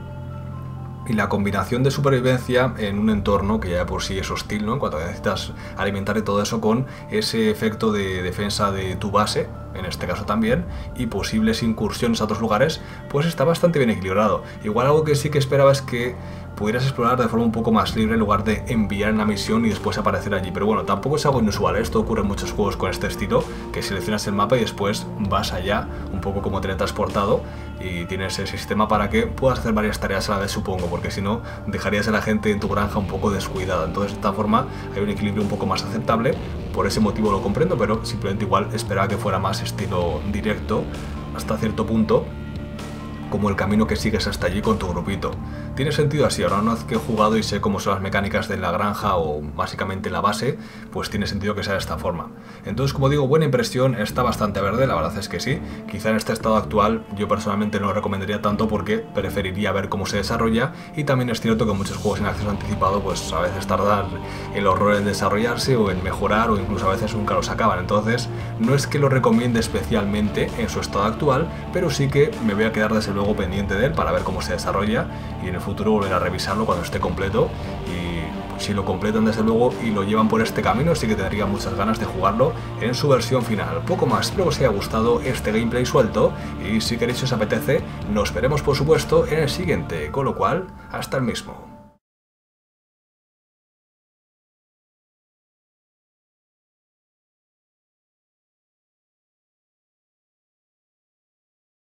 Y la combinación de supervivencia en un entorno que ya por sí es hostil, ¿no? En cuanto a que necesitas alimentar y todo eso, con ese efecto de defensa de tu base, en este caso también, y posibles incursiones a otros lugares, pues está bastante bien equilibrado. Igual algo que sí que esperaba es que pudieras explorar de forma un poco más libre en lugar de enviar en la misión y después aparecer allí. Pero bueno, tampoco es algo inusual, ¿eh? Esto ocurre en muchos juegos con este estilo, que seleccionas el mapa y después vas allá, un poco como teletransportado, y tienes el sistema para que puedas hacer varias tareas a la vez, supongo, porque si no dejarías a la gente en tu granja un poco descuidada. Entonces, de esta forma hay un equilibrio un poco más aceptable. Por ese motivo lo comprendo, pero simplemente igual esperaba que fuera más estilo directo hasta cierto punto, como el camino que sigues hasta allí con tu grupito. Tiene sentido así, ahora una vez que he jugado y sé cómo son las mecánicas de la granja o básicamente la base, pues tiene sentido que sea de esta forma. Entonces, como digo, buena impresión, está bastante verde, la verdad es que sí. Quizá en este estado actual yo personalmente no lo recomendaría tanto porque preferiría ver cómo se desarrolla, y también es cierto que muchos juegos en acceso anticipado pues a veces tardan el horror en desarrollarse o en mejorar, o incluso a veces nunca los acaban. Entonces, no es que lo recomiende especialmente en su estado actual, pero sí que me voy a quedar desde luego pendiente de él para ver cómo se desarrolla, y en el futuro volver a revisarlo cuando esté completo. Y si lo completan desde luego y lo llevan por este camino, sí que tendría muchas ganas de jugarlo en su versión final. Poco más, espero que os haya gustado este gameplay suelto, y si queréis, si os apetece, nos veremos por supuesto en el siguiente, con lo cual, hasta el mismo.